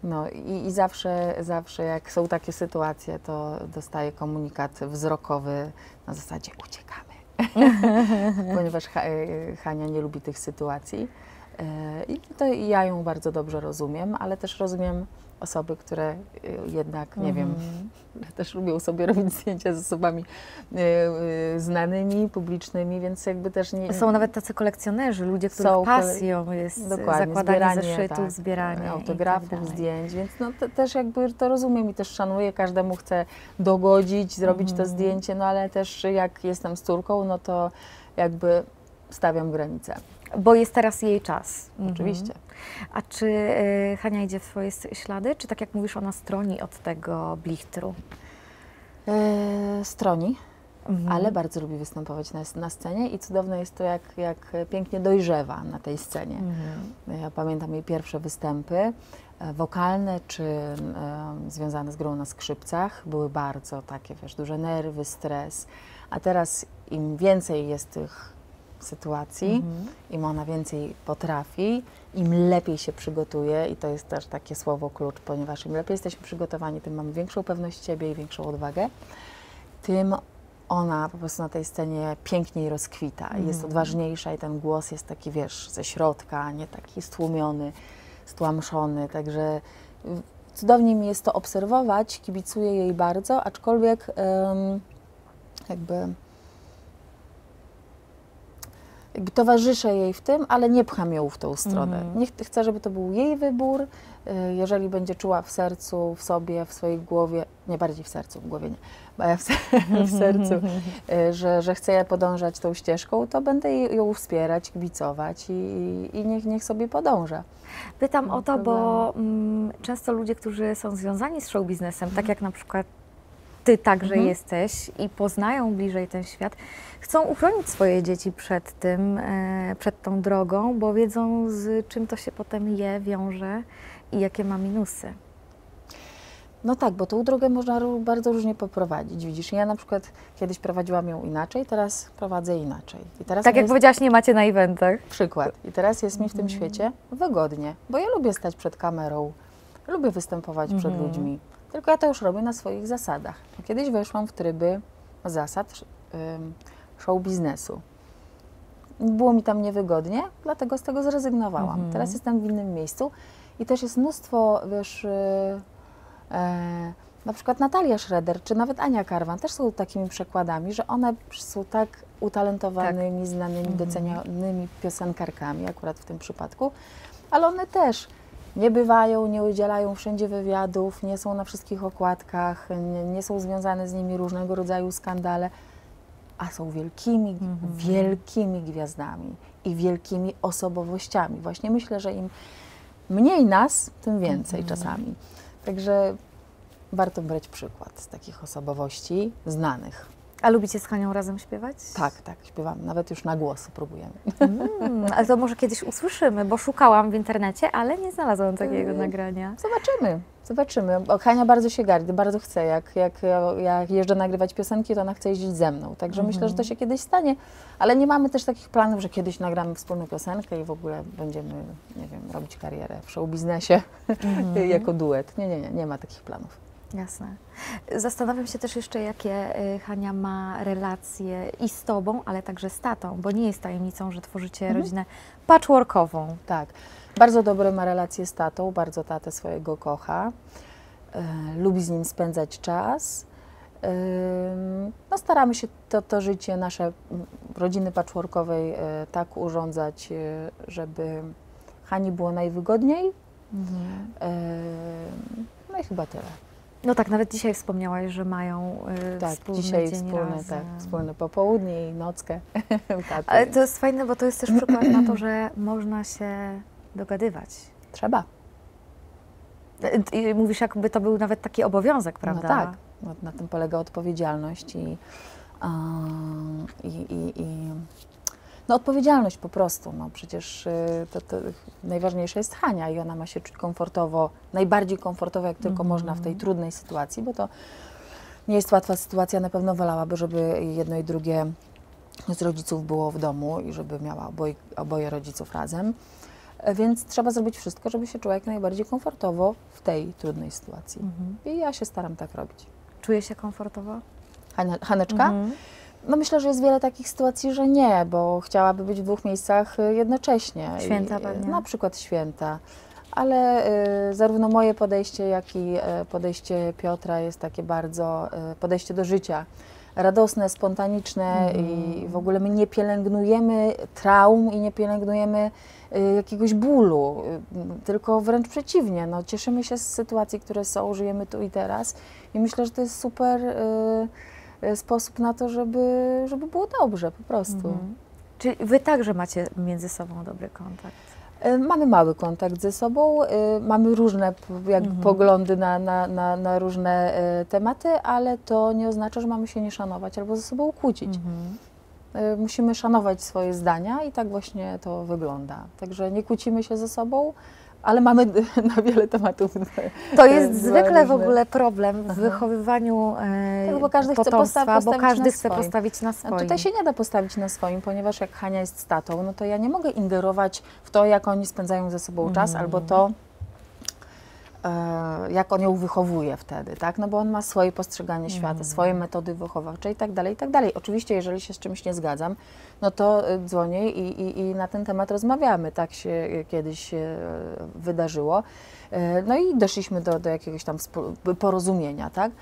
No i, i zawsze, zawsze jak są takie sytuacje, to dostaję komunikat wzrokowy na zasadzie uciekamy. Ponieważ Hania nie lubi tych sytuacji i to ja ją bardzo dobrze rozumiem, ale też rozumiem osoby, które jednak, nie mm. wiem, też lubią sobie robić zdjęcia z osobami znanymi, publicznymi, więc jakby też nie... Są nawet tacy kolekcjonerzy, ludzie, których są, pasją jest zakładanie zeszytów, tak, zbieranie autografów, tak zdjęć, więc no, to, też jakby to rozumiem i też szanuję, każdemu chcę dogodzić, zrobić mm. to zdjęcie, no ale też jak jestem z córką, no to jakby stawiam granice. Bo jest teraz jej czas. Oczywiście. Mhm. A czy y, Hania idzie w swoje ślady? Czy tak jak mówisz, ona stroni od tego blichtru? Yy, stroni, mhm. ale bardzo lubi występować na, na scenie i cudowne jest to, jak, jak pięknie dojrzewa na tej scenie. Mhm. Ja pamiętam jej pierwsze występy wokalne czy y, związane z grą na skrzypcach. Były bardzo takie, wiesz, duże nerwy, stres. A teraz im więcej jest tych sytuacji, mhm. im ona więcej potrafi, im lepiej się przygotuje i to jest też takie słowo klucz, ponieważ im lepiej jesteśmy przygotowani, tym mamy większą pewność siebie i większą odwagę, tym ona po prostu na tej scenie piękniej rozkwita, mhm. jest odważniejsza i ten głos jest taki, wiesz, ze środka, nie taki stłumiony, stłamszony, także cudownie mi jest to obserwować, kibicuję jej bardzo, aczkolwiek um, jakby... Jakby towarzyszę jej w tym, ale nie pcham ją w tą stronę. Mm. Niech, chcę, żeby to był jej wybór. Jeżeli będzie czuła w sercu, w sobie, w swojej głowie, nie bardziej w sercu, w głowie nie, ale w, ser w sercu, że, że chce podążać tą ścieżką, to będę ją wspierać, kibicować i, i niech, niech sobie podąża. Pytam no, o to, bo m, często ludzie, którzy są związani z show biznesem, mm. tak jak na przykład ty także mhm. jesteś i poznają bliżej ten świat, chcą uchronić swoje dzieci przed tym, e, przed tą drogą, bo wiedzą, z czym to się potem je, wiąże i jakie ma minusy. No tak, bo tą drogę można bardzo różnie poprowadzić, widzisz. Ja na przykład kiedyś prowadziłam ją inaczej, teraz prowadzę inaczej. I teraz tak jak jest... powiedziałaś, nie macie na eventach. Przykład. I teraz jest mi w tym mhm. świecie wygodnie, bo ja lubię stać przed kamerą, lubię występować mhm. przed ludźmi. Tylko ja to już robię na swoich zasadach. Kiedyś weszłam w tryby zasad show biznesu. Było mi tam niewygodnie, dlatego z tego zrezygnowałam. Mhm. Teraz jestem w innym miejscu i też jest mnóstwo, wiesz, e, na przykład Natalia Schroeder, czy nawet Ania Karwan też są takimi przekładami, że one są tak utalentowanymi, tak. znanymi, mhm. docenionymi piosenkarkami, akurat w tym przypadku, ale one też nie bywają, nie udzielają wszędzie wywiadów, nie są na wszystkich okładkach, nie, nie są związane z nimi różnego rodzaju skandale, a są wielkimi, mhm. wielkimi gwiazdami i wielkimi osobowościami. Właśnie myślę, że im mniej nas, tym więcej mhm. czasami. Także warto brać przykład z takich osobowości znanych. A lubicie z Hanią razem śpiewać? Tak, tak, śpiewamy. Nawet już na głos próbujemy. Mm, ale to może kiedyś usłyszymy, bo szukałam w internecie, ale nie znalazłam takiego yy, nagrania. Zobaczymy, zobaczymy. Hania bardzo się gardzi, bardzo chce. Jak, jak ja, ja jeżdżę nagrywać piosenki, to ona chce jeździć ze mną. Także mm. myślę, że to się kiedyś stanie, ale nie mamy też takich planów, że kiedyś nagramy wspólną piosenkę i w ogóle będziemy, nie wiem, robić karierę w show biznesie mm. jako duet. Nie, nie, nie, nie ma takich planów. Jasne. Zastanawiam się też jeszcze, jakie Hania ma relacje i z tobą, ale także z tatą, bo nie jest tajemnicą, że tworzycie mhm. rodzinę patchworkową. Tak. Bardzo dobre ma relacje z tatą, bardzo tatę swojego kocha. E, lubi z nim spędzać czas. E, no staramy się to, to życie nasze rodziny patchworkowej e, tak urządzać, e, żeby Hani było najwygodniej. Mhm. E, no i chyba tyle. No tak, nawet dzisiaj wspomniałaś, że mają y, tak, wspólny dzisiaj dzień wspólne, razem. Tak, wspólne popołudnie i nockę. Ale to jest fajne, bo to jest też przykład na to, że można się dogadywać. Trzeba. I mówisz, jakby to był nawet taki obowiązek, prawda? No tak, no, na tym polega odpowiedzialność i, i, i, i no odpowiedzialność po prostu. No przecież to, to najważniejsza jest Hania i ona ma się czuć komfortowo, najbardziej komfortowo jak tylko mm-hmm. można w tej trudnej sytuacji, bo to nie jest łatwa sytuacja. Na pewno wolałaby, żeby jedno i drugie z rodziców było w domu i żeby miała oboj, oboje rodziców razem. Więc trzeba zrobić wszystko, żeby się czuła jak najbardziej komfortowo w tej trudnej sytuacji. Mm-hmm. I ja się staram tak robić. Czuje się komfortowo? Hania, Haneczka? Mm-hmm. No myślę, że jest wiele takich sytuacji, że nie, bo chciałaby być w dwóch miejscach jednocześnie. Święta pewnie. Na przykład święta. Ale y, zarówno moje podejście, jak i y, podejście Piotra jest takie bardzo, y, podejście do życia. Radosne, spontaniczne mm. i w ogóle my nie pielęgnujemy traum i nie pielęgnujemy y, jakiegoś bólu, y, tylko wręcz przeciwnie. No, cieszymy się z sytuacji, które są, żyjemy tu i teraz i myślę, że to jest super... Y, sposób na to, żeby, żeby było dobrze po prostu. Mhm. Czyli wy także macie między sobą dobry kontakt? Mamy mały kontakt ze sobą, mamy różne jak mhm. poglądy na, na, na, na różne tematy, ale to nie oznacza, że mamy się nie szanować albo ze sobą kłócić. Mhm. Musimy szanować swoje zdania i tak właśnie to wygląda. Także nie kłócimy się ze sobą, ale mamy na wiele tematów. To jest zwykle w ogóle problem w wychowywaniu tak, bo każdy potomstwa, chce bo każdy chce swoim. postawić na swoim. No tutaj się nie da postawić na swoim, ponieważ jak Hania jest z tatą, no to ja nie mogę ingerować w to, jak oni spędzają ze sobą mm. czas, albo to, e, jak on ją wychowuje wtedy, tak? No bo on ma swoje postrzeganie świata, mm. swoje metody wychowawcze i tak dalej, i tak dalej. Oczywiście, jeżeli się z czymś nie zgadzam, no to dzwonię i, i, i na ten temat rozmawiamy. Tak się kiedyś wydarzyło. No i doszliśmy do, do jakiegoś tam porozumienia, tak?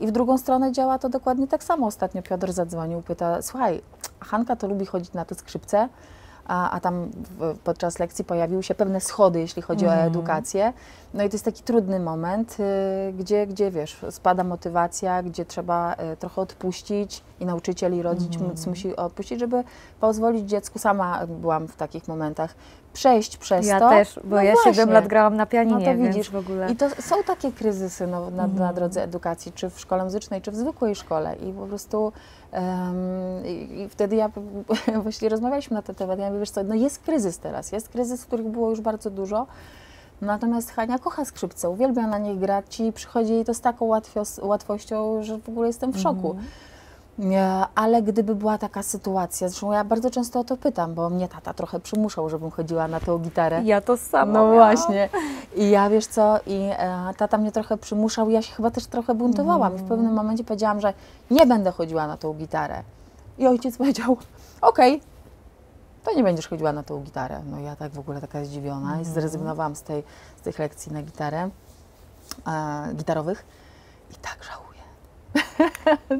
I w drugą stronę działa to dokładnie tak samo. Ostatnio Piotr zadzwonił, pyta, słuchaj, Hanka to lubi chodzić na te skrzypce, a, a tam podczas lekcji pojawiły się pewne schody, jeśli chodzi mm. o edukację. No i to jest taki trudny moment, gdzie, gdzie wiesz, spada motywacja, gdzie trzeba trochę odpuścić i nauczyciel i rodzic mm. musi odpuścić, żeby pozwolić dziecku, sama byłam w takich momentach, przejść przez ja to. Ja też, bo no ja siedem lat grałam na pianinie, no to widzisz w ogóle. I to są takie kryzysy no, na, mm. na drodze edukacji, czy w szkole muzycznej, czy w zwykłej szkole i po prostu um, i, i wtedy ja właśnie rozmawialiśmy na ten temat, ja mówię, wiesz co, no jest kryzys teraz, jest kryzys, których było już bardzo dużo, natomiast Hania kocha skrzypce, uwielbia na nich grać i przychodzi jej to z taką łatwio, łatwością, że w ogóle jestem w szoku. Mm. Ale gdyby była taka sytuacja, zresztą ja bardzo często o to pytam, bo mnie tata trochę przymuszał, żebym chodziła na tą gitarę. Ja to sama. No miałam. Właśnie. I ja, wiesz co, i e, tata mnie trochę przymuszał, ja się chyba też trochę buntowałam. Mm. I w pewnym momencie powiedziałam, że nie będę chodziła na tą gitarę. I ojciec powiedział, okej, okay, to nie będziesz chodziła na tą gitarę. No ja tak w ogóle taka zdziwiona mm. i zrezygnowałam z, tej, z tych lekcji na gitarę, e, gitarowych. I tak żałuję.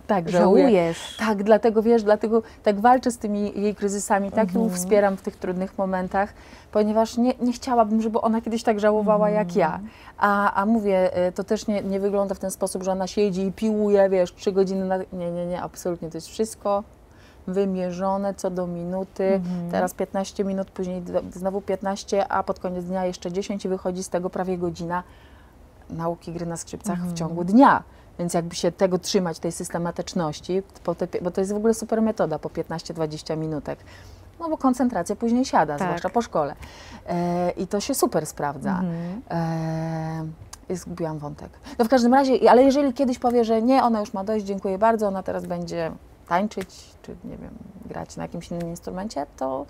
Tak, żałuję. Żałujesz. Tak, dlatego wiesz, dlatego tak walczę z tymi jej kryzysami, tak mhm. ją wspieram w tych trudnych momentach, ponieważ nie, nie chciałabym, żeby ona kiedyś tak żałowała mhm. jak ja. A, a mówię, to też nie, nie wygląda w ten sposób, że ona siedzi i piłuje, wiesz, trzy godziny na... Nie, nie, nie, absolutnie, to jest wszystko wymierzone co do minuty. Mhm. Teraz piętnaście minut, później znowu piętnaście, a pod koniec dnia jeszcze dziesięć i wychodzi z tego prawie godzina nauki gry na skrzypcach mhm. w ciągu dnia. Więc jakby się tego trzymać, tej systematyczności, bo to jest w ogóle super metoda po piętnaście dwadzieścia minutek, no bo koncentracja później siada, tak. zwłaszcza po szkole. E, I to się super sprawdza. Mhm. E, zgubiłam wątek. No w każdym razie, ale jeżeli kiedyś powie, że nie, ona już ma dość, dziękuję bardzo, ona teraz będzie tańczyć, czy nie wiem, grać na jakimś innym instrumencie, to...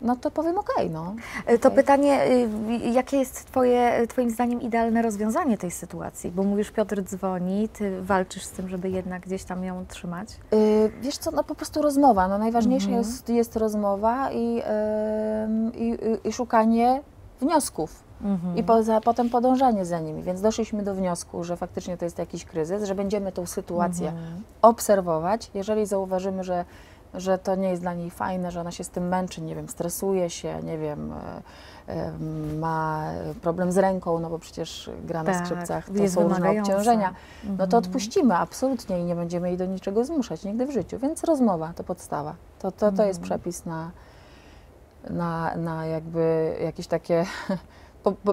No to powiem okej, okay, no. Okay. To pytanie, jakie jest twoje, twoim zdaniem idealne rozwiązanie tej sytuacji? Bo mówisz, Piotr dzwoni, ty walczysz z tym, żeby jednak gdzieś tam ją trzymać. Yy, wiesz co, no po prostu rozmowa. No najważniejsza mm. jest, jest rozmowa i, yy, i, i szukanie wniosków. Mm-hmm. I po, za, potem podążanie za nimi, więc doszliśmy do wniosku, że faktycznie to jest jakiś kryzys, że będziemy tą sytuację mm-hmm. obserwować. Jeżeli zauważymy, że, że to nie jest dla niej fajne, że ona się z tym męczy, nie wiem, stresuje się, nie wiem, y, y, ma problem z ręką, no bo przecież gra na tak, skrzypcach, to są różne obciążenia, mm-hmm. no to odpuścimy absolutnie i nie będziemy jej do niczego zmuszać nigdy w życiu, więc rozmowa to podstawa, to, to, to mm-hmm. jest przepis na, na, na jakby jakieś takie...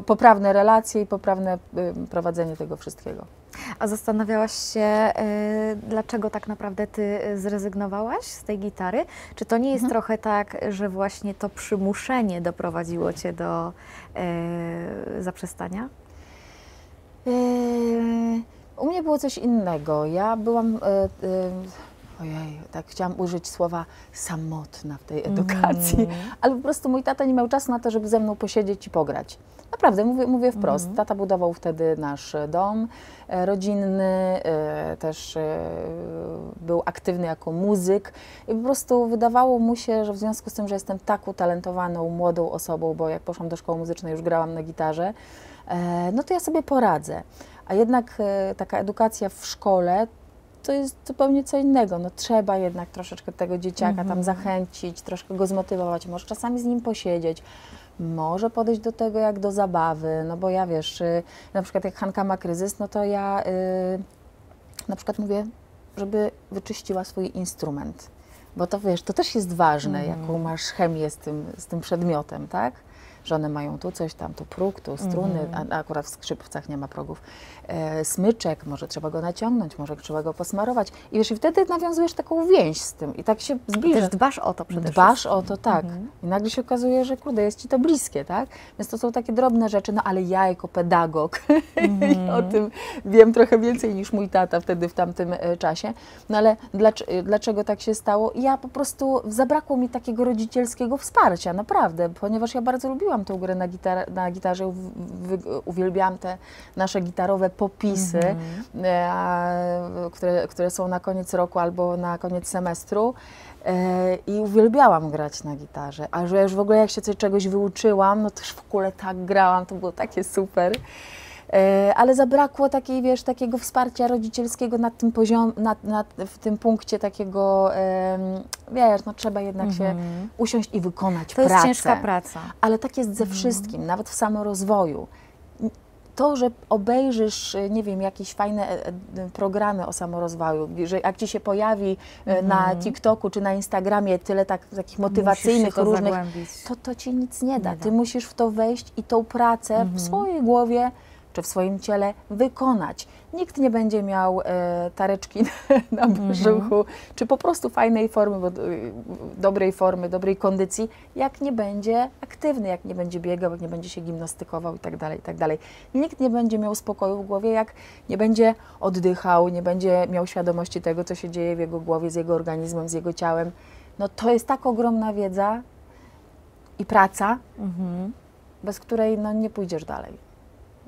poprawne relacje i poprawne prowadzenie tego wszystkiego. A zastanawiałaś się, y, dlaczego tak naprawdę ty zrezygnowałaś z tej gitary? Czy to nie jest mhm. trochę tak, że właśnie to przymuszenie doprowadziło cię do y, zaprzestania? Yy, u mnie było coś innego. Ja byłam... Y, y, Ojej, tak chciałam użyć słowa samotna w tej edukacji, mm. ale po prostu mój tata nie miał czasu na to, żeby ze mną posiedzieć i pograć. Naprawdę, mówię, mówię wprost. Mm. Tata budował wtedy nasz dom rodzinny, też był aktywny jako muzyk i po prostu wydawało mu się, że w związku z tym, że jestem tak utalentowaną młodą osobą, bo jak poszłam do szkoły muzycznej, już grałam na gitarze, no to ja sobie poradzę. A jednak taka edukacja w szkole to jest zupełnie co innego. No, trzeba jednak troszeczkę tego dzieciaka mm-hmm. tam zachęcić, troszkę go zmotywować, może czasami z nim posiedzieć, może podejść do tego jak do zabawy, no bo ja wiesz, na przykład jak Hanka ma kryzys, no to ja yy, na przykład mówię, żeby wyczyściła swój instrument, bo to wiesz, to też jest ważne, mm. jaką masz chemię z tym, z tym przedmiotem, tak? Że one mają tu coś tam, tu próg, tu struny, mm. a, akurat w skrzypcach nie ma progów, e, smyczek, może trzeba go naciągnąć, może trzeba go posmarować. I wiesz, i wtedy nawiązujesz taką więź z tym i tak się zbliżasz. Też dbasz o to przede wszystkim. Dbasz o to, tak. Mm. I nagle się okazuje, że kurde, jest ci to bliskie, tak? Więc to są takie drobne rzeczy, no ale ja jako pedagog mm. o tym wiem trochę więcej niż mój tata wtedy w tamtym e, czasie. No ale dlacz, dlaczego tak się stało? Ja po prostu, zabrakło mi takiego rodzicielskiego wsparcia, naprawdę, ponieważ ja bardzo lubiłam tą grę na, gitar na gitarze, w, w, uwielbiałam te nasze gitarowe popisy, mm-hmm. e, które, które są na koniec roku albo na koniec semestru e, i uwielbiałam grać na gitarze, a że już w ogóle jak się coś, czegoś wyuczyłam, no też w ogóle tak grałam, to było takie super. Ale zabrakło takiej, wiesz, takiego wsparcia rodzicielskiego na tym poziom, na, na, w tym punkcie takiego, wiesz, no trzeba jednak mm-hmm. się usiąść i wykonać pracę. To jest ciężka praca. Ale tak jest ze wszystkim, mm-hmm. nawet w samorozwoju. To, że obejrzysz, nie wiem, jakieś fajne programy o samorozwoju, że jak ci się pojawi mm. na TikToku czy na Instagramie tyle tak, takich motywacyjnych, to różnych, to, to ci nic nie da. Nie da. Ty musisz w to wejść i tą pracę mm-hmm. w swojej głowie czy w swoim ciele wykonać. Nikt nie będzie miał e, tareczki na brzuchu, mm-hmm. czy po prostu fajnej formy, bo, dobrej formy, dobrej kondycji, jak nie będzie aktywny, jak nie będzie biegał, jak nie będzie się gimnastykował itd., itd. Nikt nie będzie miał spokoju w głowie, jak nie będzie oddychał, nie będzie miał świadomości tego, co się dzieje w jego głowie, z jego organizmem, z jego ciałem. No to jest tak ogromna wiedza i praca, mhm. bez której no, nie pójdziesz dalej.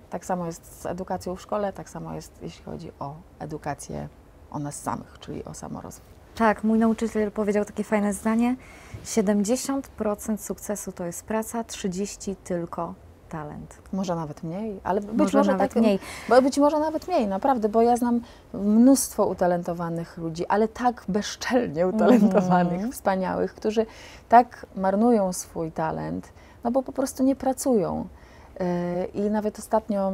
Tak samo jest z edukacją w szkole, tak samo jest, jeśli chodzi o edukację o nas samych, czyli o samorozwój. Tak, mój nauczyciel powiedział takie fajne zdanie, siedemdziesiąt procent sukcesu to jest praca, trzydzieści procent tylko talent. Może nawet mniej, ale być może, może nawet tak, mniej. Bo być może nawet mniej, naprawdę, bo ja znam mnóstwo utalentowanych ludzi, ale tak bezczelnie utalentowanych, mm. wspaniałych, którzy tak marnują swój talent, no bo po prostu nie pracują. I nawet ostatnio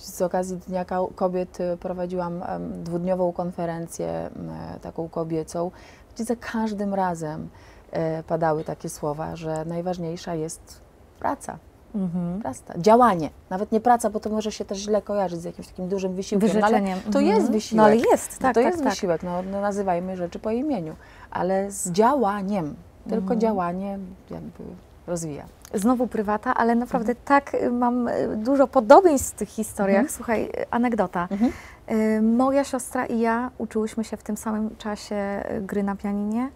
z okazji Dnia Kobiet prowadziłam dwudniową konferencję taką kobiecą, gdzie za każdym razem padały takie słowa, że najważniejsza jest praca. Mhm. Praca, działanie, nawet nie praca, bo to może się też źle kojarzyć z jakimś takim dużym wysiłkiem, no ale to mhm. jest wysiłek, no ale jest, tak, no to tak, jest tak, wysiłek, no, no nazywajmy rzeczy po imieniu, ale z działaniem, tylko mhm. działanie jakby rozwija. Znowu prywata, ale naprawdę mhm. tak mam dużo podobieństw w tych historiach, mhm. słuchaj, anegdota. Mhm. Moja siostra i ja uczyłyśmy się w tym samym czasie gry na pianinie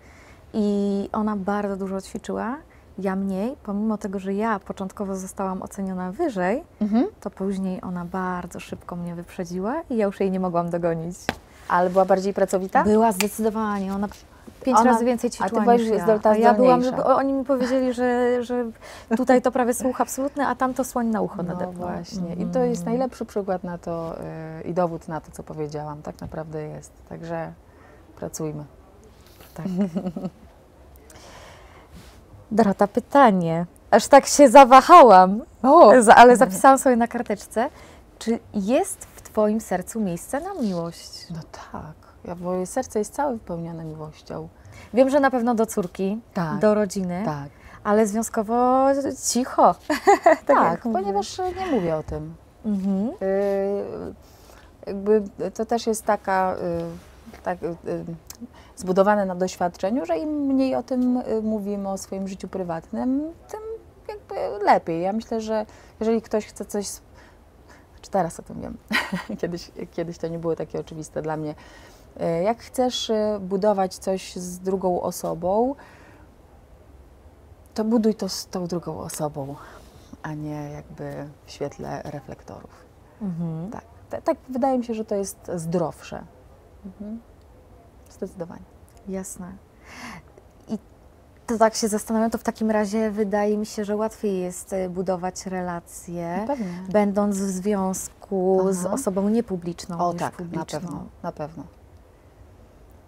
i ona bardzo dużo ćwiczyła. Ja mniej, pomimo tego, że ja początkowo zostałam oceniona wyżej, mhm. to później ona bardzo szybko mnie wyprzedziła i ja już jej nie mogłam dogonić. Ale była bardziej pracowita? Była zdecydowanie. Ona pięć ona, razy więcej ćwiczyła niż ja. A ja byłam, żeby oni mi powiedzieli, że, że tutaj to prawie słuch absolutny, a tam to słoń na ucho nade mną. No właśnie. I to jest najlepszy przykład na to yy, i dowód na to, co powiedziałam. Tak naprawdę jest. Także pracujmy. Tak. Dorota, pytanie. Aż tak się zawahałam, o. ale zapisałam sobie na karteczce. Czy jest w Twoim sercu miejsce na miłość? No tak, ja, moje serce jest całe wypełnione miłością. Wiem, że na pewno do córki, tak, do rodziny, tak, ale związkowo cicho. tak, tak ponieważ nie mówię o tym. Mhm. Yy, jakby to też jest taka... Yy, tak, yy, zbudowane na doświadczeniu, że im mniej o tym mówimy, o swoim życiu prywatnym, tym jakby lepiej. Ja myślę, że jeżeli ktoś chce coś... Znaczy teraz o tym wiem. Kiedyś, kiedyś to nie było takie oczywiste dla mnie. Jak chcesz budować coś z drugą osobą, to buduj to z tą drugą osobą, a nie jakby w świetle reflektorów. Mhm. Tak, tak, wydaje mi się, że to jest zdrowsze. Mhm. Zdecydowanie. Jasne. I to tak się zastanawiam, to w takim razie wydaje mi się, że łatwiej jest budować relacje, no będąc w związku Aha. z osobą niepubliczną. O niż tak, publiczną. na pewno, na pewno.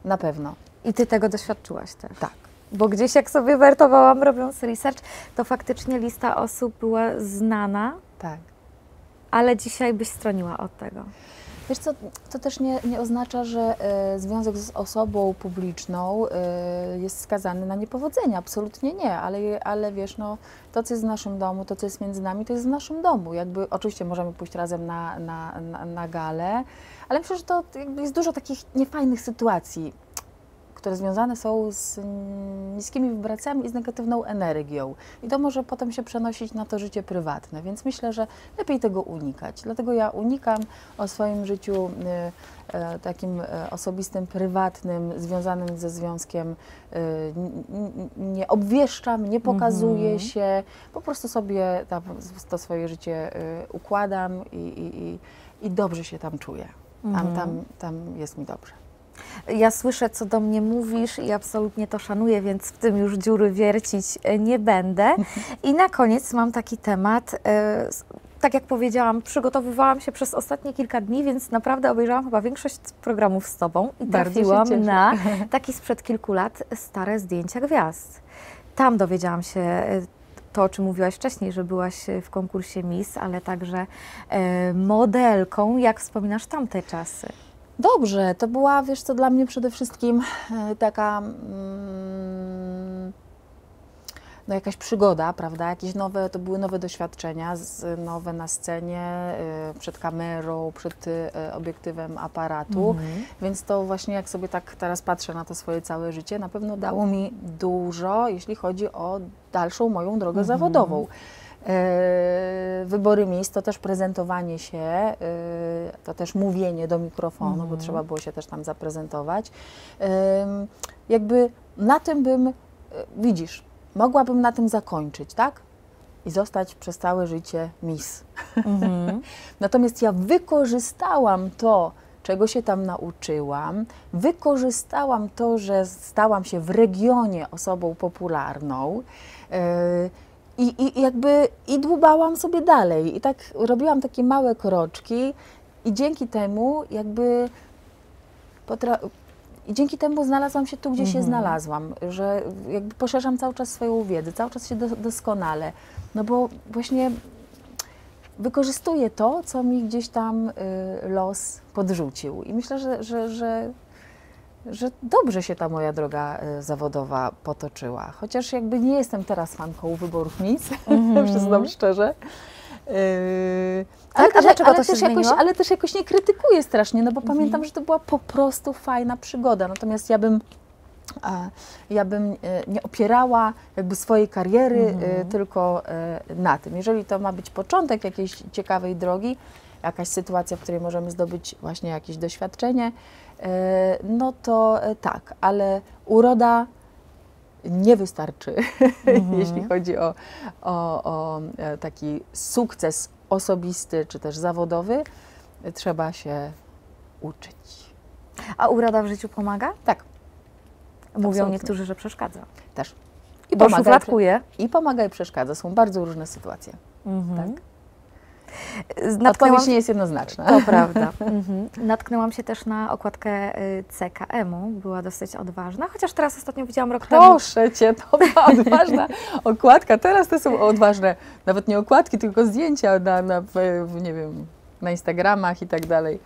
Na pewno. I Ty tego doświadczyłaś też. Tak. Bo gdzieś jak sobie wertowałam, robiąc research, to faktycznie lista osób była znana. Tak. Ale dzisiaj byś stroniła od tego. Wiesz co, to też nie, nie oznacza, że y, związek z osobą publiczną y, jest skazany na niepowodzenie. Absolutnie nie, ale, ale wiesz, no, to co jest w naszym domu, to co jest między nami, to jest w naszym domu. Jakby, oczywiście możemy pójść razem na, na, na, na galę, ale myślę, że to jakby jest dużo takich niefajnych sytuacji, które związane są z niskimi wibracjami i z negatywną energią. I to może potem się przenosić na to życie prywatne, więc myślę, że lepiej tego unikać. Dlatego ja unikam o swoim życiu y, y, takim osobistym, prywatnym, związanym ze związkiem. Y, nie obwieszczam, nie pokazuję mhm. się, po prostu sobie tam, to swoje życie y, układam i, i, i, i dobrze się tam czuję. Tam, mhm. tam, tam jest mi dobrze. Ja słyszę, co do mnie mówisz i absolutnie to szanuję, więc w tym już dziury wiercić nie będę. I na koniec mam taki temat. Tak jak powiedziałam, przygotowywałam się przez ostatnie kilka dni, więc naprawdę obejrzałam chyba większość programów z Tobą i trafiłam na taki sprzed kilku lat stare zdjęcia gwiazd. Tam dowiedziałam się to, o czym mówiłaś wcześniej, że byłaś w konkursie Miss, ale także modelką. Jak wspominasz tamte czasy? Dobrze, to była, wiesz co, dla mnie przede wszystkim taka mm, no, jakaś przygoda, prawda? Jakieś nowe, to były nowe doświadczenia, z, nowe na scenie, y, przed kamerą, przed y, obiektywem aparatu. Mm-hmm. Więc to właśnie jak sobie tak teraz patrzę na to swoje całe życie, na pewno dało mi dużo, jeśli chodzi o dalszą moją drogę mm-hmm. zawodową. Yy, wybory miejsc, to też prezentowanie się, yy, to też mówienie do mikrofonu, mm. bo trzeba było się też tam zaprezentować. Yy, jakby na tym bym, yy, widzisz, mogłabym na tym zakończyć, tak? I zostać przez całe życie Miss. Mm-hmm. Natomiast ja wykorzystałam to, czego się tam nauczyłam, wykorzystałam to, że stałam się w regionie osobą popularną, yy, I, I jakby i dłubałam sobie dalej i tak robiłam takie małe kroczki i dzięki temu jakby i dzięki temu znalazłam się tu, gdzie mm-hmm. się znalazłam, że jakby poszerzam cały czas swoją wiedzę, cały czas się do, doskonale, no bo właśnie wykorzystuję to, co mi gdzieś tam y, los podrzucił i myślę, że, że, że że dobrze się ta moja droga zawodowa potoczyła. Chociaż jakby nie jestem teraz fanką wyborów Miss, mm-hmm. przyznam szczerze. Yy, ale, ale, ale, ale, też jakoś, ale też jakoś nie krytykuję strasznie, no bo mm-hmm. pamiętam, że to była po prostu fajna przygoda. Natomiast ja bym, ja bym nie opierała jakby swojej kariery mm-hmm. tylko na tym. Jeżeli to ma być początek jakiejś ciekawej drogi, jakaś sytuacja, w której możemy zdobyć właśnie jakieś doświadczenie, no to tak, ale uroda nie wystarczy, mm-hmm. jeśli chodzi o, o, o taki sukces osobisty czy też zawodowy. Trzeba się uczyć. A uroda w życiu pomaga? Tak. Mówią absolutnie. Niektórzy, że przeszkadza. Też. I Bo pomaga, i pomaga i przeszkadza. Są bardzo różne sytuatkje. Mm-hmm. Tak? Odpowiedź nie jest jednoznaczna. To prawda. Mhm. Natknęłam się też na okładkę C K M-u. Była dosyć odważna, chociaż teraz ostatnio widziałam rok temu. Proszę Cię, to była odważna okładka. Teraz to są odważne, nawet nie okładki, tylko zdjęcia na, na nie wiem, na Instagramach i tak dalej.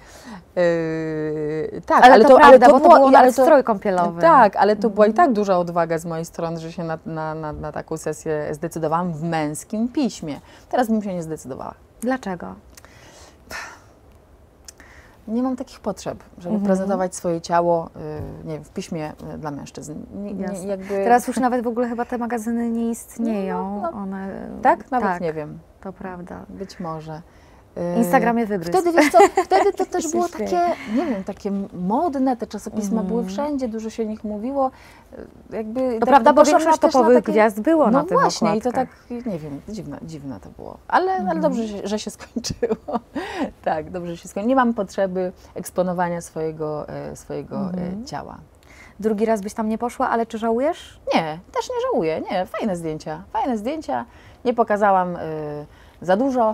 Yy, tak, ale, ale to, to prawda, ale to bo było, to był strój kąpielowy. Tak, ale to mhm. była i tak duża odwaga z mojej strony, że się na, na, na, na taką sesję zdecydowałam w męskim piśmie. Teraz bym się nie zdecydowała. Dlaczego? Nie mam takich potrzeb, żeby mhm. prezentować swoje ciało y, nie wiem, w piśmie y, dla mężczyzn. Nie, nie, jakby... Teraz już nawet w ogóle chyba te magazyny nie istnieją. No, no, one... Tak? Nawet tak, nie wiem. To prawda. Być może. Instagramie wygryzł. Wtedy, wiesz co, wtedy to też było takie, nie wiem, takie modne, te czasopisma mm. były wszędzie, dużo się o nich mówiło. Jakby, to tak, prawda, bo większość topowych takie... gwiazd było no na tym właśnie, okładkach. I to tak, nie wiem, dziwne, dziwne to było. Ale, mm. ale dobrze, że się skończyło. Tak, dobrze się skończyło. Nie mam potrzeby eksponowania swojego, swojego mm. ciała. Drugi raz byś tam nie poszła, ale czy żałujesz? Nie, też nie żałuję, nie. Fajne zdjęcia, fajne zdjęcia. Nie pokazałam... Y za dużo,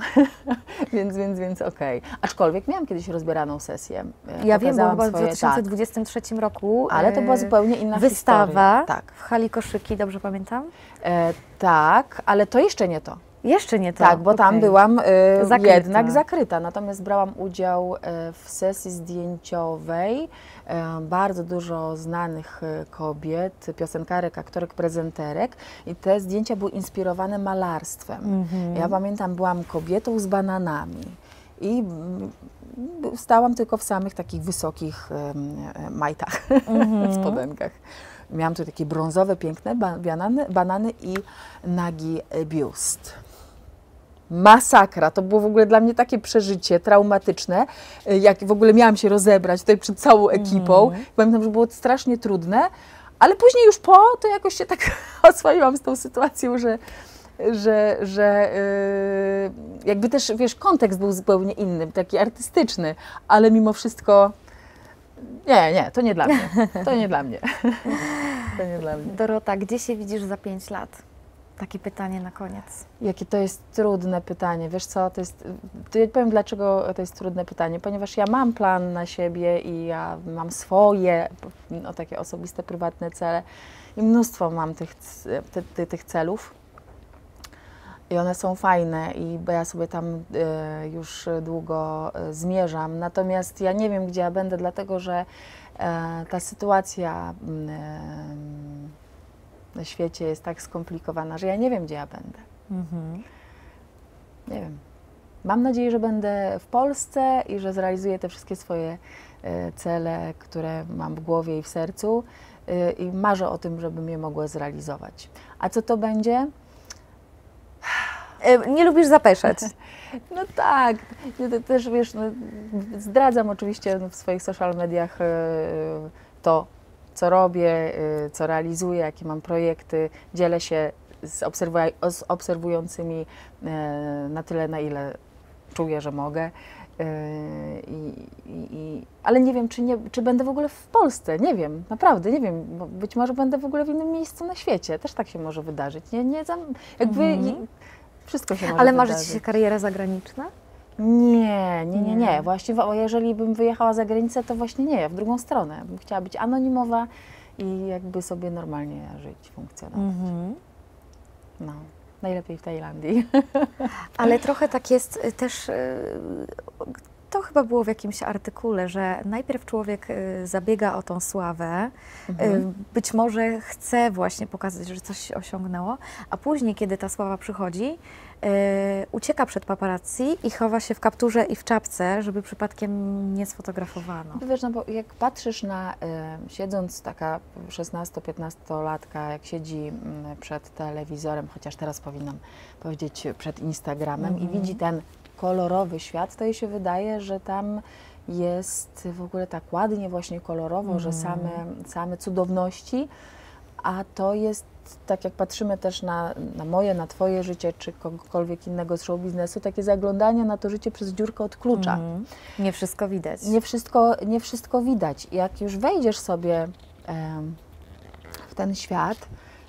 więc, więc, więc okej. Okay. Aczkolwiek miałam kiedyś rozbieraną sesję. Ja wiem, bo była w dwa tysiące dwudziestym trzecim tak. roku. Ale to była zupełnie inna wystawa historia. Tak. w Hali Koszyki, dobrze pamiętam? E, tak, ale to jeszcze nie to. Jeszcze nie to? Tak, bo okay. tam byłam e, zakryta. jednak zakryta. Natomiast brałam udział e, w sesji zdjęciowej. E, bardzo dużo znanych kobiet, piosenkarek, aktorek, prezenterek. I te zdjęcia były inspirowane malarstwem. Mm-hmm. Ja pamiętam, byłam kobietą z bananami. I stałam tylko w samych takich wysokich e, majtach, mm-hmm. spodenkach. Miałam tu takie brązowe, piękne banany, banany i nagi biust. Masakra, to było w ogóle dla mnie takie przeżycie traumatyczne, jak w ogóle miałam się rozebrać tutaj przed całą ekipą. Mm. Pamiętam, że było strasznie trudne, ale później już po, to jakoś się tak oswoiłam z tą sytuacją, że, że, że yy, jakby też, wiesz, kontekst był zupełnie inny, taki artystyczny, ale mimo wszystko... Nie, nie, to nie dla mnie. To nie dla mnie. To nie dla mnie. Dorota, gdzie się widzisz za pięć lat? Takie pytanie na koniec. Jakie to jest trudne pytanie. Wiesz co, to jest... To ja powiem, dlaczego to jest trudne pytanie. Ponieważ ja mam plan na siebie i ja mam swoje, no, takie osobiste, prywatne cele. I mnóstwo mam tych, ty, ty, tych celów. I one są fajne, i bo ja sobie tam y, już długo y, zmierzam. Natomiast ja nie wiem, gdzie ja będę, dlatego że y, ta sytuacja na świecie jest tak skomplikowana, że ja nie wiem, gdzie ja będę. Mhm. Nie wiem. Mam nadzieję, że będę w Polsce i że zrealizuję te wszystkie swoje cele, które mam w głowie i w sercu, i marzę o tym, żebym je mogła zrealizować. A co to będzie? Nie lubisz zapeszać. No tak, też wiesz, no, zdradzam oczywiście w swoich social mediach to, co robię, co realizuję, jakie mam projekty, dzielę się z, obserwu z obserwującymi na tyle, na ile czuję, że mogę. I, i, ale nie wiem, czy, nie, czy będę w ogóle w Polsce, nie wiem, naprawdę, nie wiem, bo być może będę w ogóle w innym miejscu na świecie, też tak się może wydarzyć, nie, nie jakby mm. wszystko się może wydarzyć. Ale marzy ci się kariera zagraniczna? Nie, nie, nie, nie, właśnie, jeżeli bym wyjechała za granicę, to właśnie nie, w drugą stronę, bym chciała być anonimowa i jakby sobie normalnie żyć, funkcjonować. Mm-hmm. No. Najlepiej w Tajlandii. Ale trochę tak jest też, to chyba było w jakimś artykule, że najpierw człowiek zabiega o tą sławę, mhm. być może chce właśnie pokazać, że coś osiągnęło, a później, kiedy ta sława przychodzi, ucieka przed paparazzi i chowa się w kapturze i w czapce, żeby przypadkiem nie sfotografowano. Wiesz, no bo jak patrzysz na, siedząc taka szesnasto-piętnastolatka, jak siedzi przed telewizorem, chociaż teraz powinnam powiedzieć przed Instagramem, mm-hmm. i widzi ten kolorowy świat, to jej się wydaje, że tam jest w ogóle tak ładnie, właśnie kolorowo, mm-hmm. że same, same cudowności, a to jest, tak jak patrzymy też na, na moje, na twoje życie, czy kogokolwiek innego z show biznesu, takie zaglądanie na to życie przez dziurkę od klucza. Mm. Nie wszystko widać. Nie wszystko, nie wszystko widać. Jak już wejdziesz sobie e, w ten świat,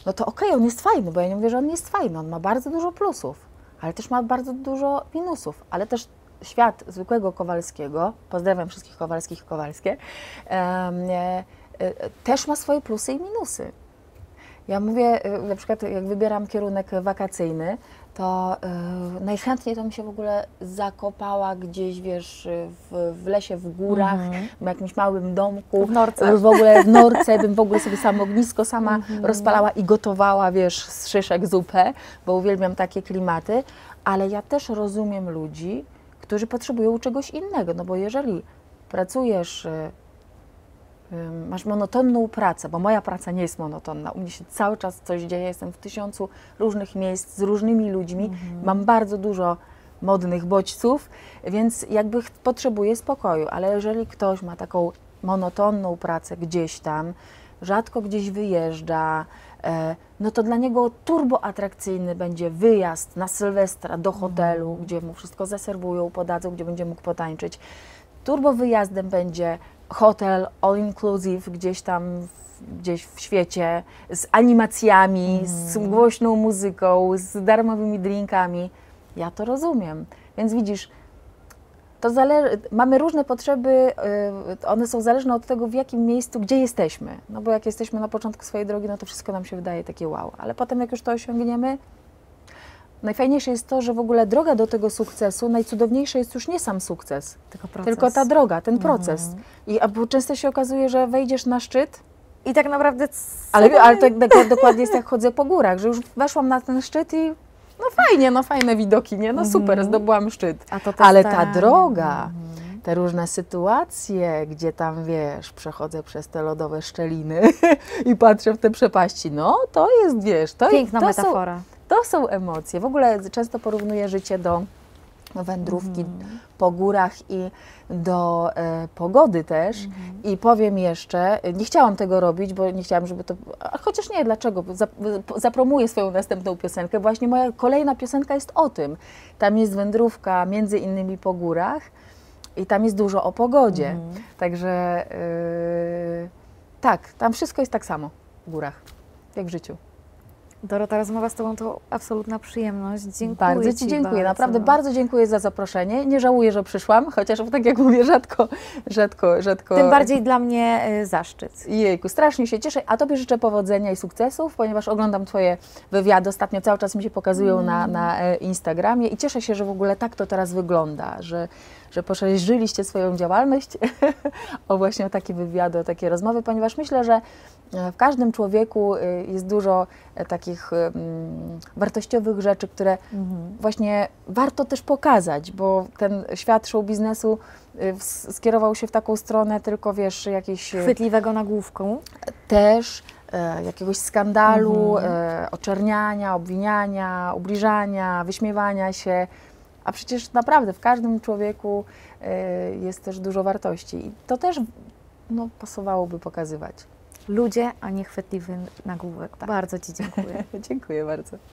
no to okej, okay, on jest fajny, bo ja nie mówię, że on jest fajny, on ma bardzo dużo plusów, ale też ma bardzo dużo minusów, ale też świat zwykłego Kowalskiego, pozdrawiam wszystkich Kowalskich i Kowalskie, e, e, też ma swoje plusy i minusy. Ja mówię, na przykład jak wybieram kierunek wakacyjny, to yy, najchętniej to mi się w ogóle zakopała gdzieś, wiesz, w, w lesie, w górach, mm-hmm. w jakimś małym domku, w norce, w ogóle w norce, bym w ogóle sobie samo ognisko sama mm-hmm. rozpalała i gotowała, wiesz, z szyszek zupę, bo uwielbiam takie klimaty, ale ja też rozumiem ludzi, którzy potrzebują czegoś innego, no bo jeżeli pracujesz, masz monotonną pracę, bo moja praca nie jest monotonna. U mnie się cały czas coś dzieje, jestem w tysiącu różnych miejsc z różnymi ludźmi, mm-hmm. mam bardzo dużo modnych bodźców, więc jakby potrzebuję spokoju, ale jeżeli ktoś ma taką monotonną pracę gdzieś tam, rzadko gdzieś wyjeżdża, no to dla niego turbo atrakcyjny będzie wyjazd na Sylwestra do hotelu, mm-hmm. gdzie mu wszystko zaserwują, podadzą, gdzie będzie mógł potańczyć. Turbo wyjazdem będzie hotel all inclusive gdzieś tam, gdzieś w świecie, z animacjami, mm. z głośną muzyką, z darmowymi drinkami. Ja to rozumiem. Więc widzisz, to zależy, mamy różne potrzeby, one są zależne od tego, w jakim miejscu, gdzie jesteśmy. No bo jak jesteśmy na początku swojej drogi, no to wszystko nam się wydaje takie wow. Ale potem, jak już to osiągniemy, najfajniejsze jest to, że w ogóle droga do tego sukcesu, najcudowniejsze jest już nie sam sukces, tylko, tylko ta droga, ten proces. Mhm. I bo często się okazuje, że wejdziesz na szczyt i tak naprawdę... Ale, ale to dokładnie jest jak chodzę po górach, że już weszłam na ten szczyt i no fajnie, no fajne widoki, nie? No super, mhm. zdobyłam szczyt. A to ale ta droga, mhm. te różne sytuacje, gdzie tam wiesz, przechodzę przez te lodowe szczeliny i patrzę w te przepaści, no to jest, wiesz... to Piękna to metafora. Są, To są emocje. W ogóle często porównuję życie do wędrówki mm. po górach i do e, pogody też. Mm. I powiem jeszcze, nie chciałam tego robić, bo nie chciałam, żeby to... A chociaż nie, dlaczego? Zap, zapromuję swoją następną piosenkę. Właśnie moja kolejna piosenka jest o tym. Tam jest wędrówka między innymi po górach i tam jest dużo o pogodzie. Mm. Także yy, tak, tam wszystko jest tak samo w górach, jak w życiu. Dorota, rozmowa z Tobą to absolutna przyjemność. Dziękuję Bardzo Ci, ci dziękuję, bardzo. naprawdę bardzo dziękuję za zaproszenie. Nie żałuję, że przyszłam, chociaż tak jak mówię, rzadko, rzadko, rzadko. Tym bardziej dla mnie zaszczyt. Jejku, strasznie się cieszę, a Tobie życzę powodzenia i sukcesów, ponieważ oglądam Twoje wywiady, ostatnio cały czas mi się pokazują mm. na, na Instagramie i cieszę się, że w ogóle tak to teraz wygląda, że, że poszerzyliście swoją działalność o właśnie takie wywiady, o takie rozmowy, ponieważ myślę, że W każdym człowieku jest dużo takich wartościowych rzeczy, które mhm. właśnie warto też pokazać, bo ten świat show biznesu skierował się w taką stronę tylko, wiesz, jakiejś... Chwytliwego nagłówką. Też, e, jakiegoś skandalu, mhm. e, oczerniania, obwiniania, ubliżania, wyśmiewania się. A przecież naprawdę w każdym człowieku e, jest też dużo wartości. I to też no, pasowałoby pokazywać. Ludzie, a nie chwytliwy nagłówek. Tak. Bardzo ci dziękuję. Dziękuję bardzo.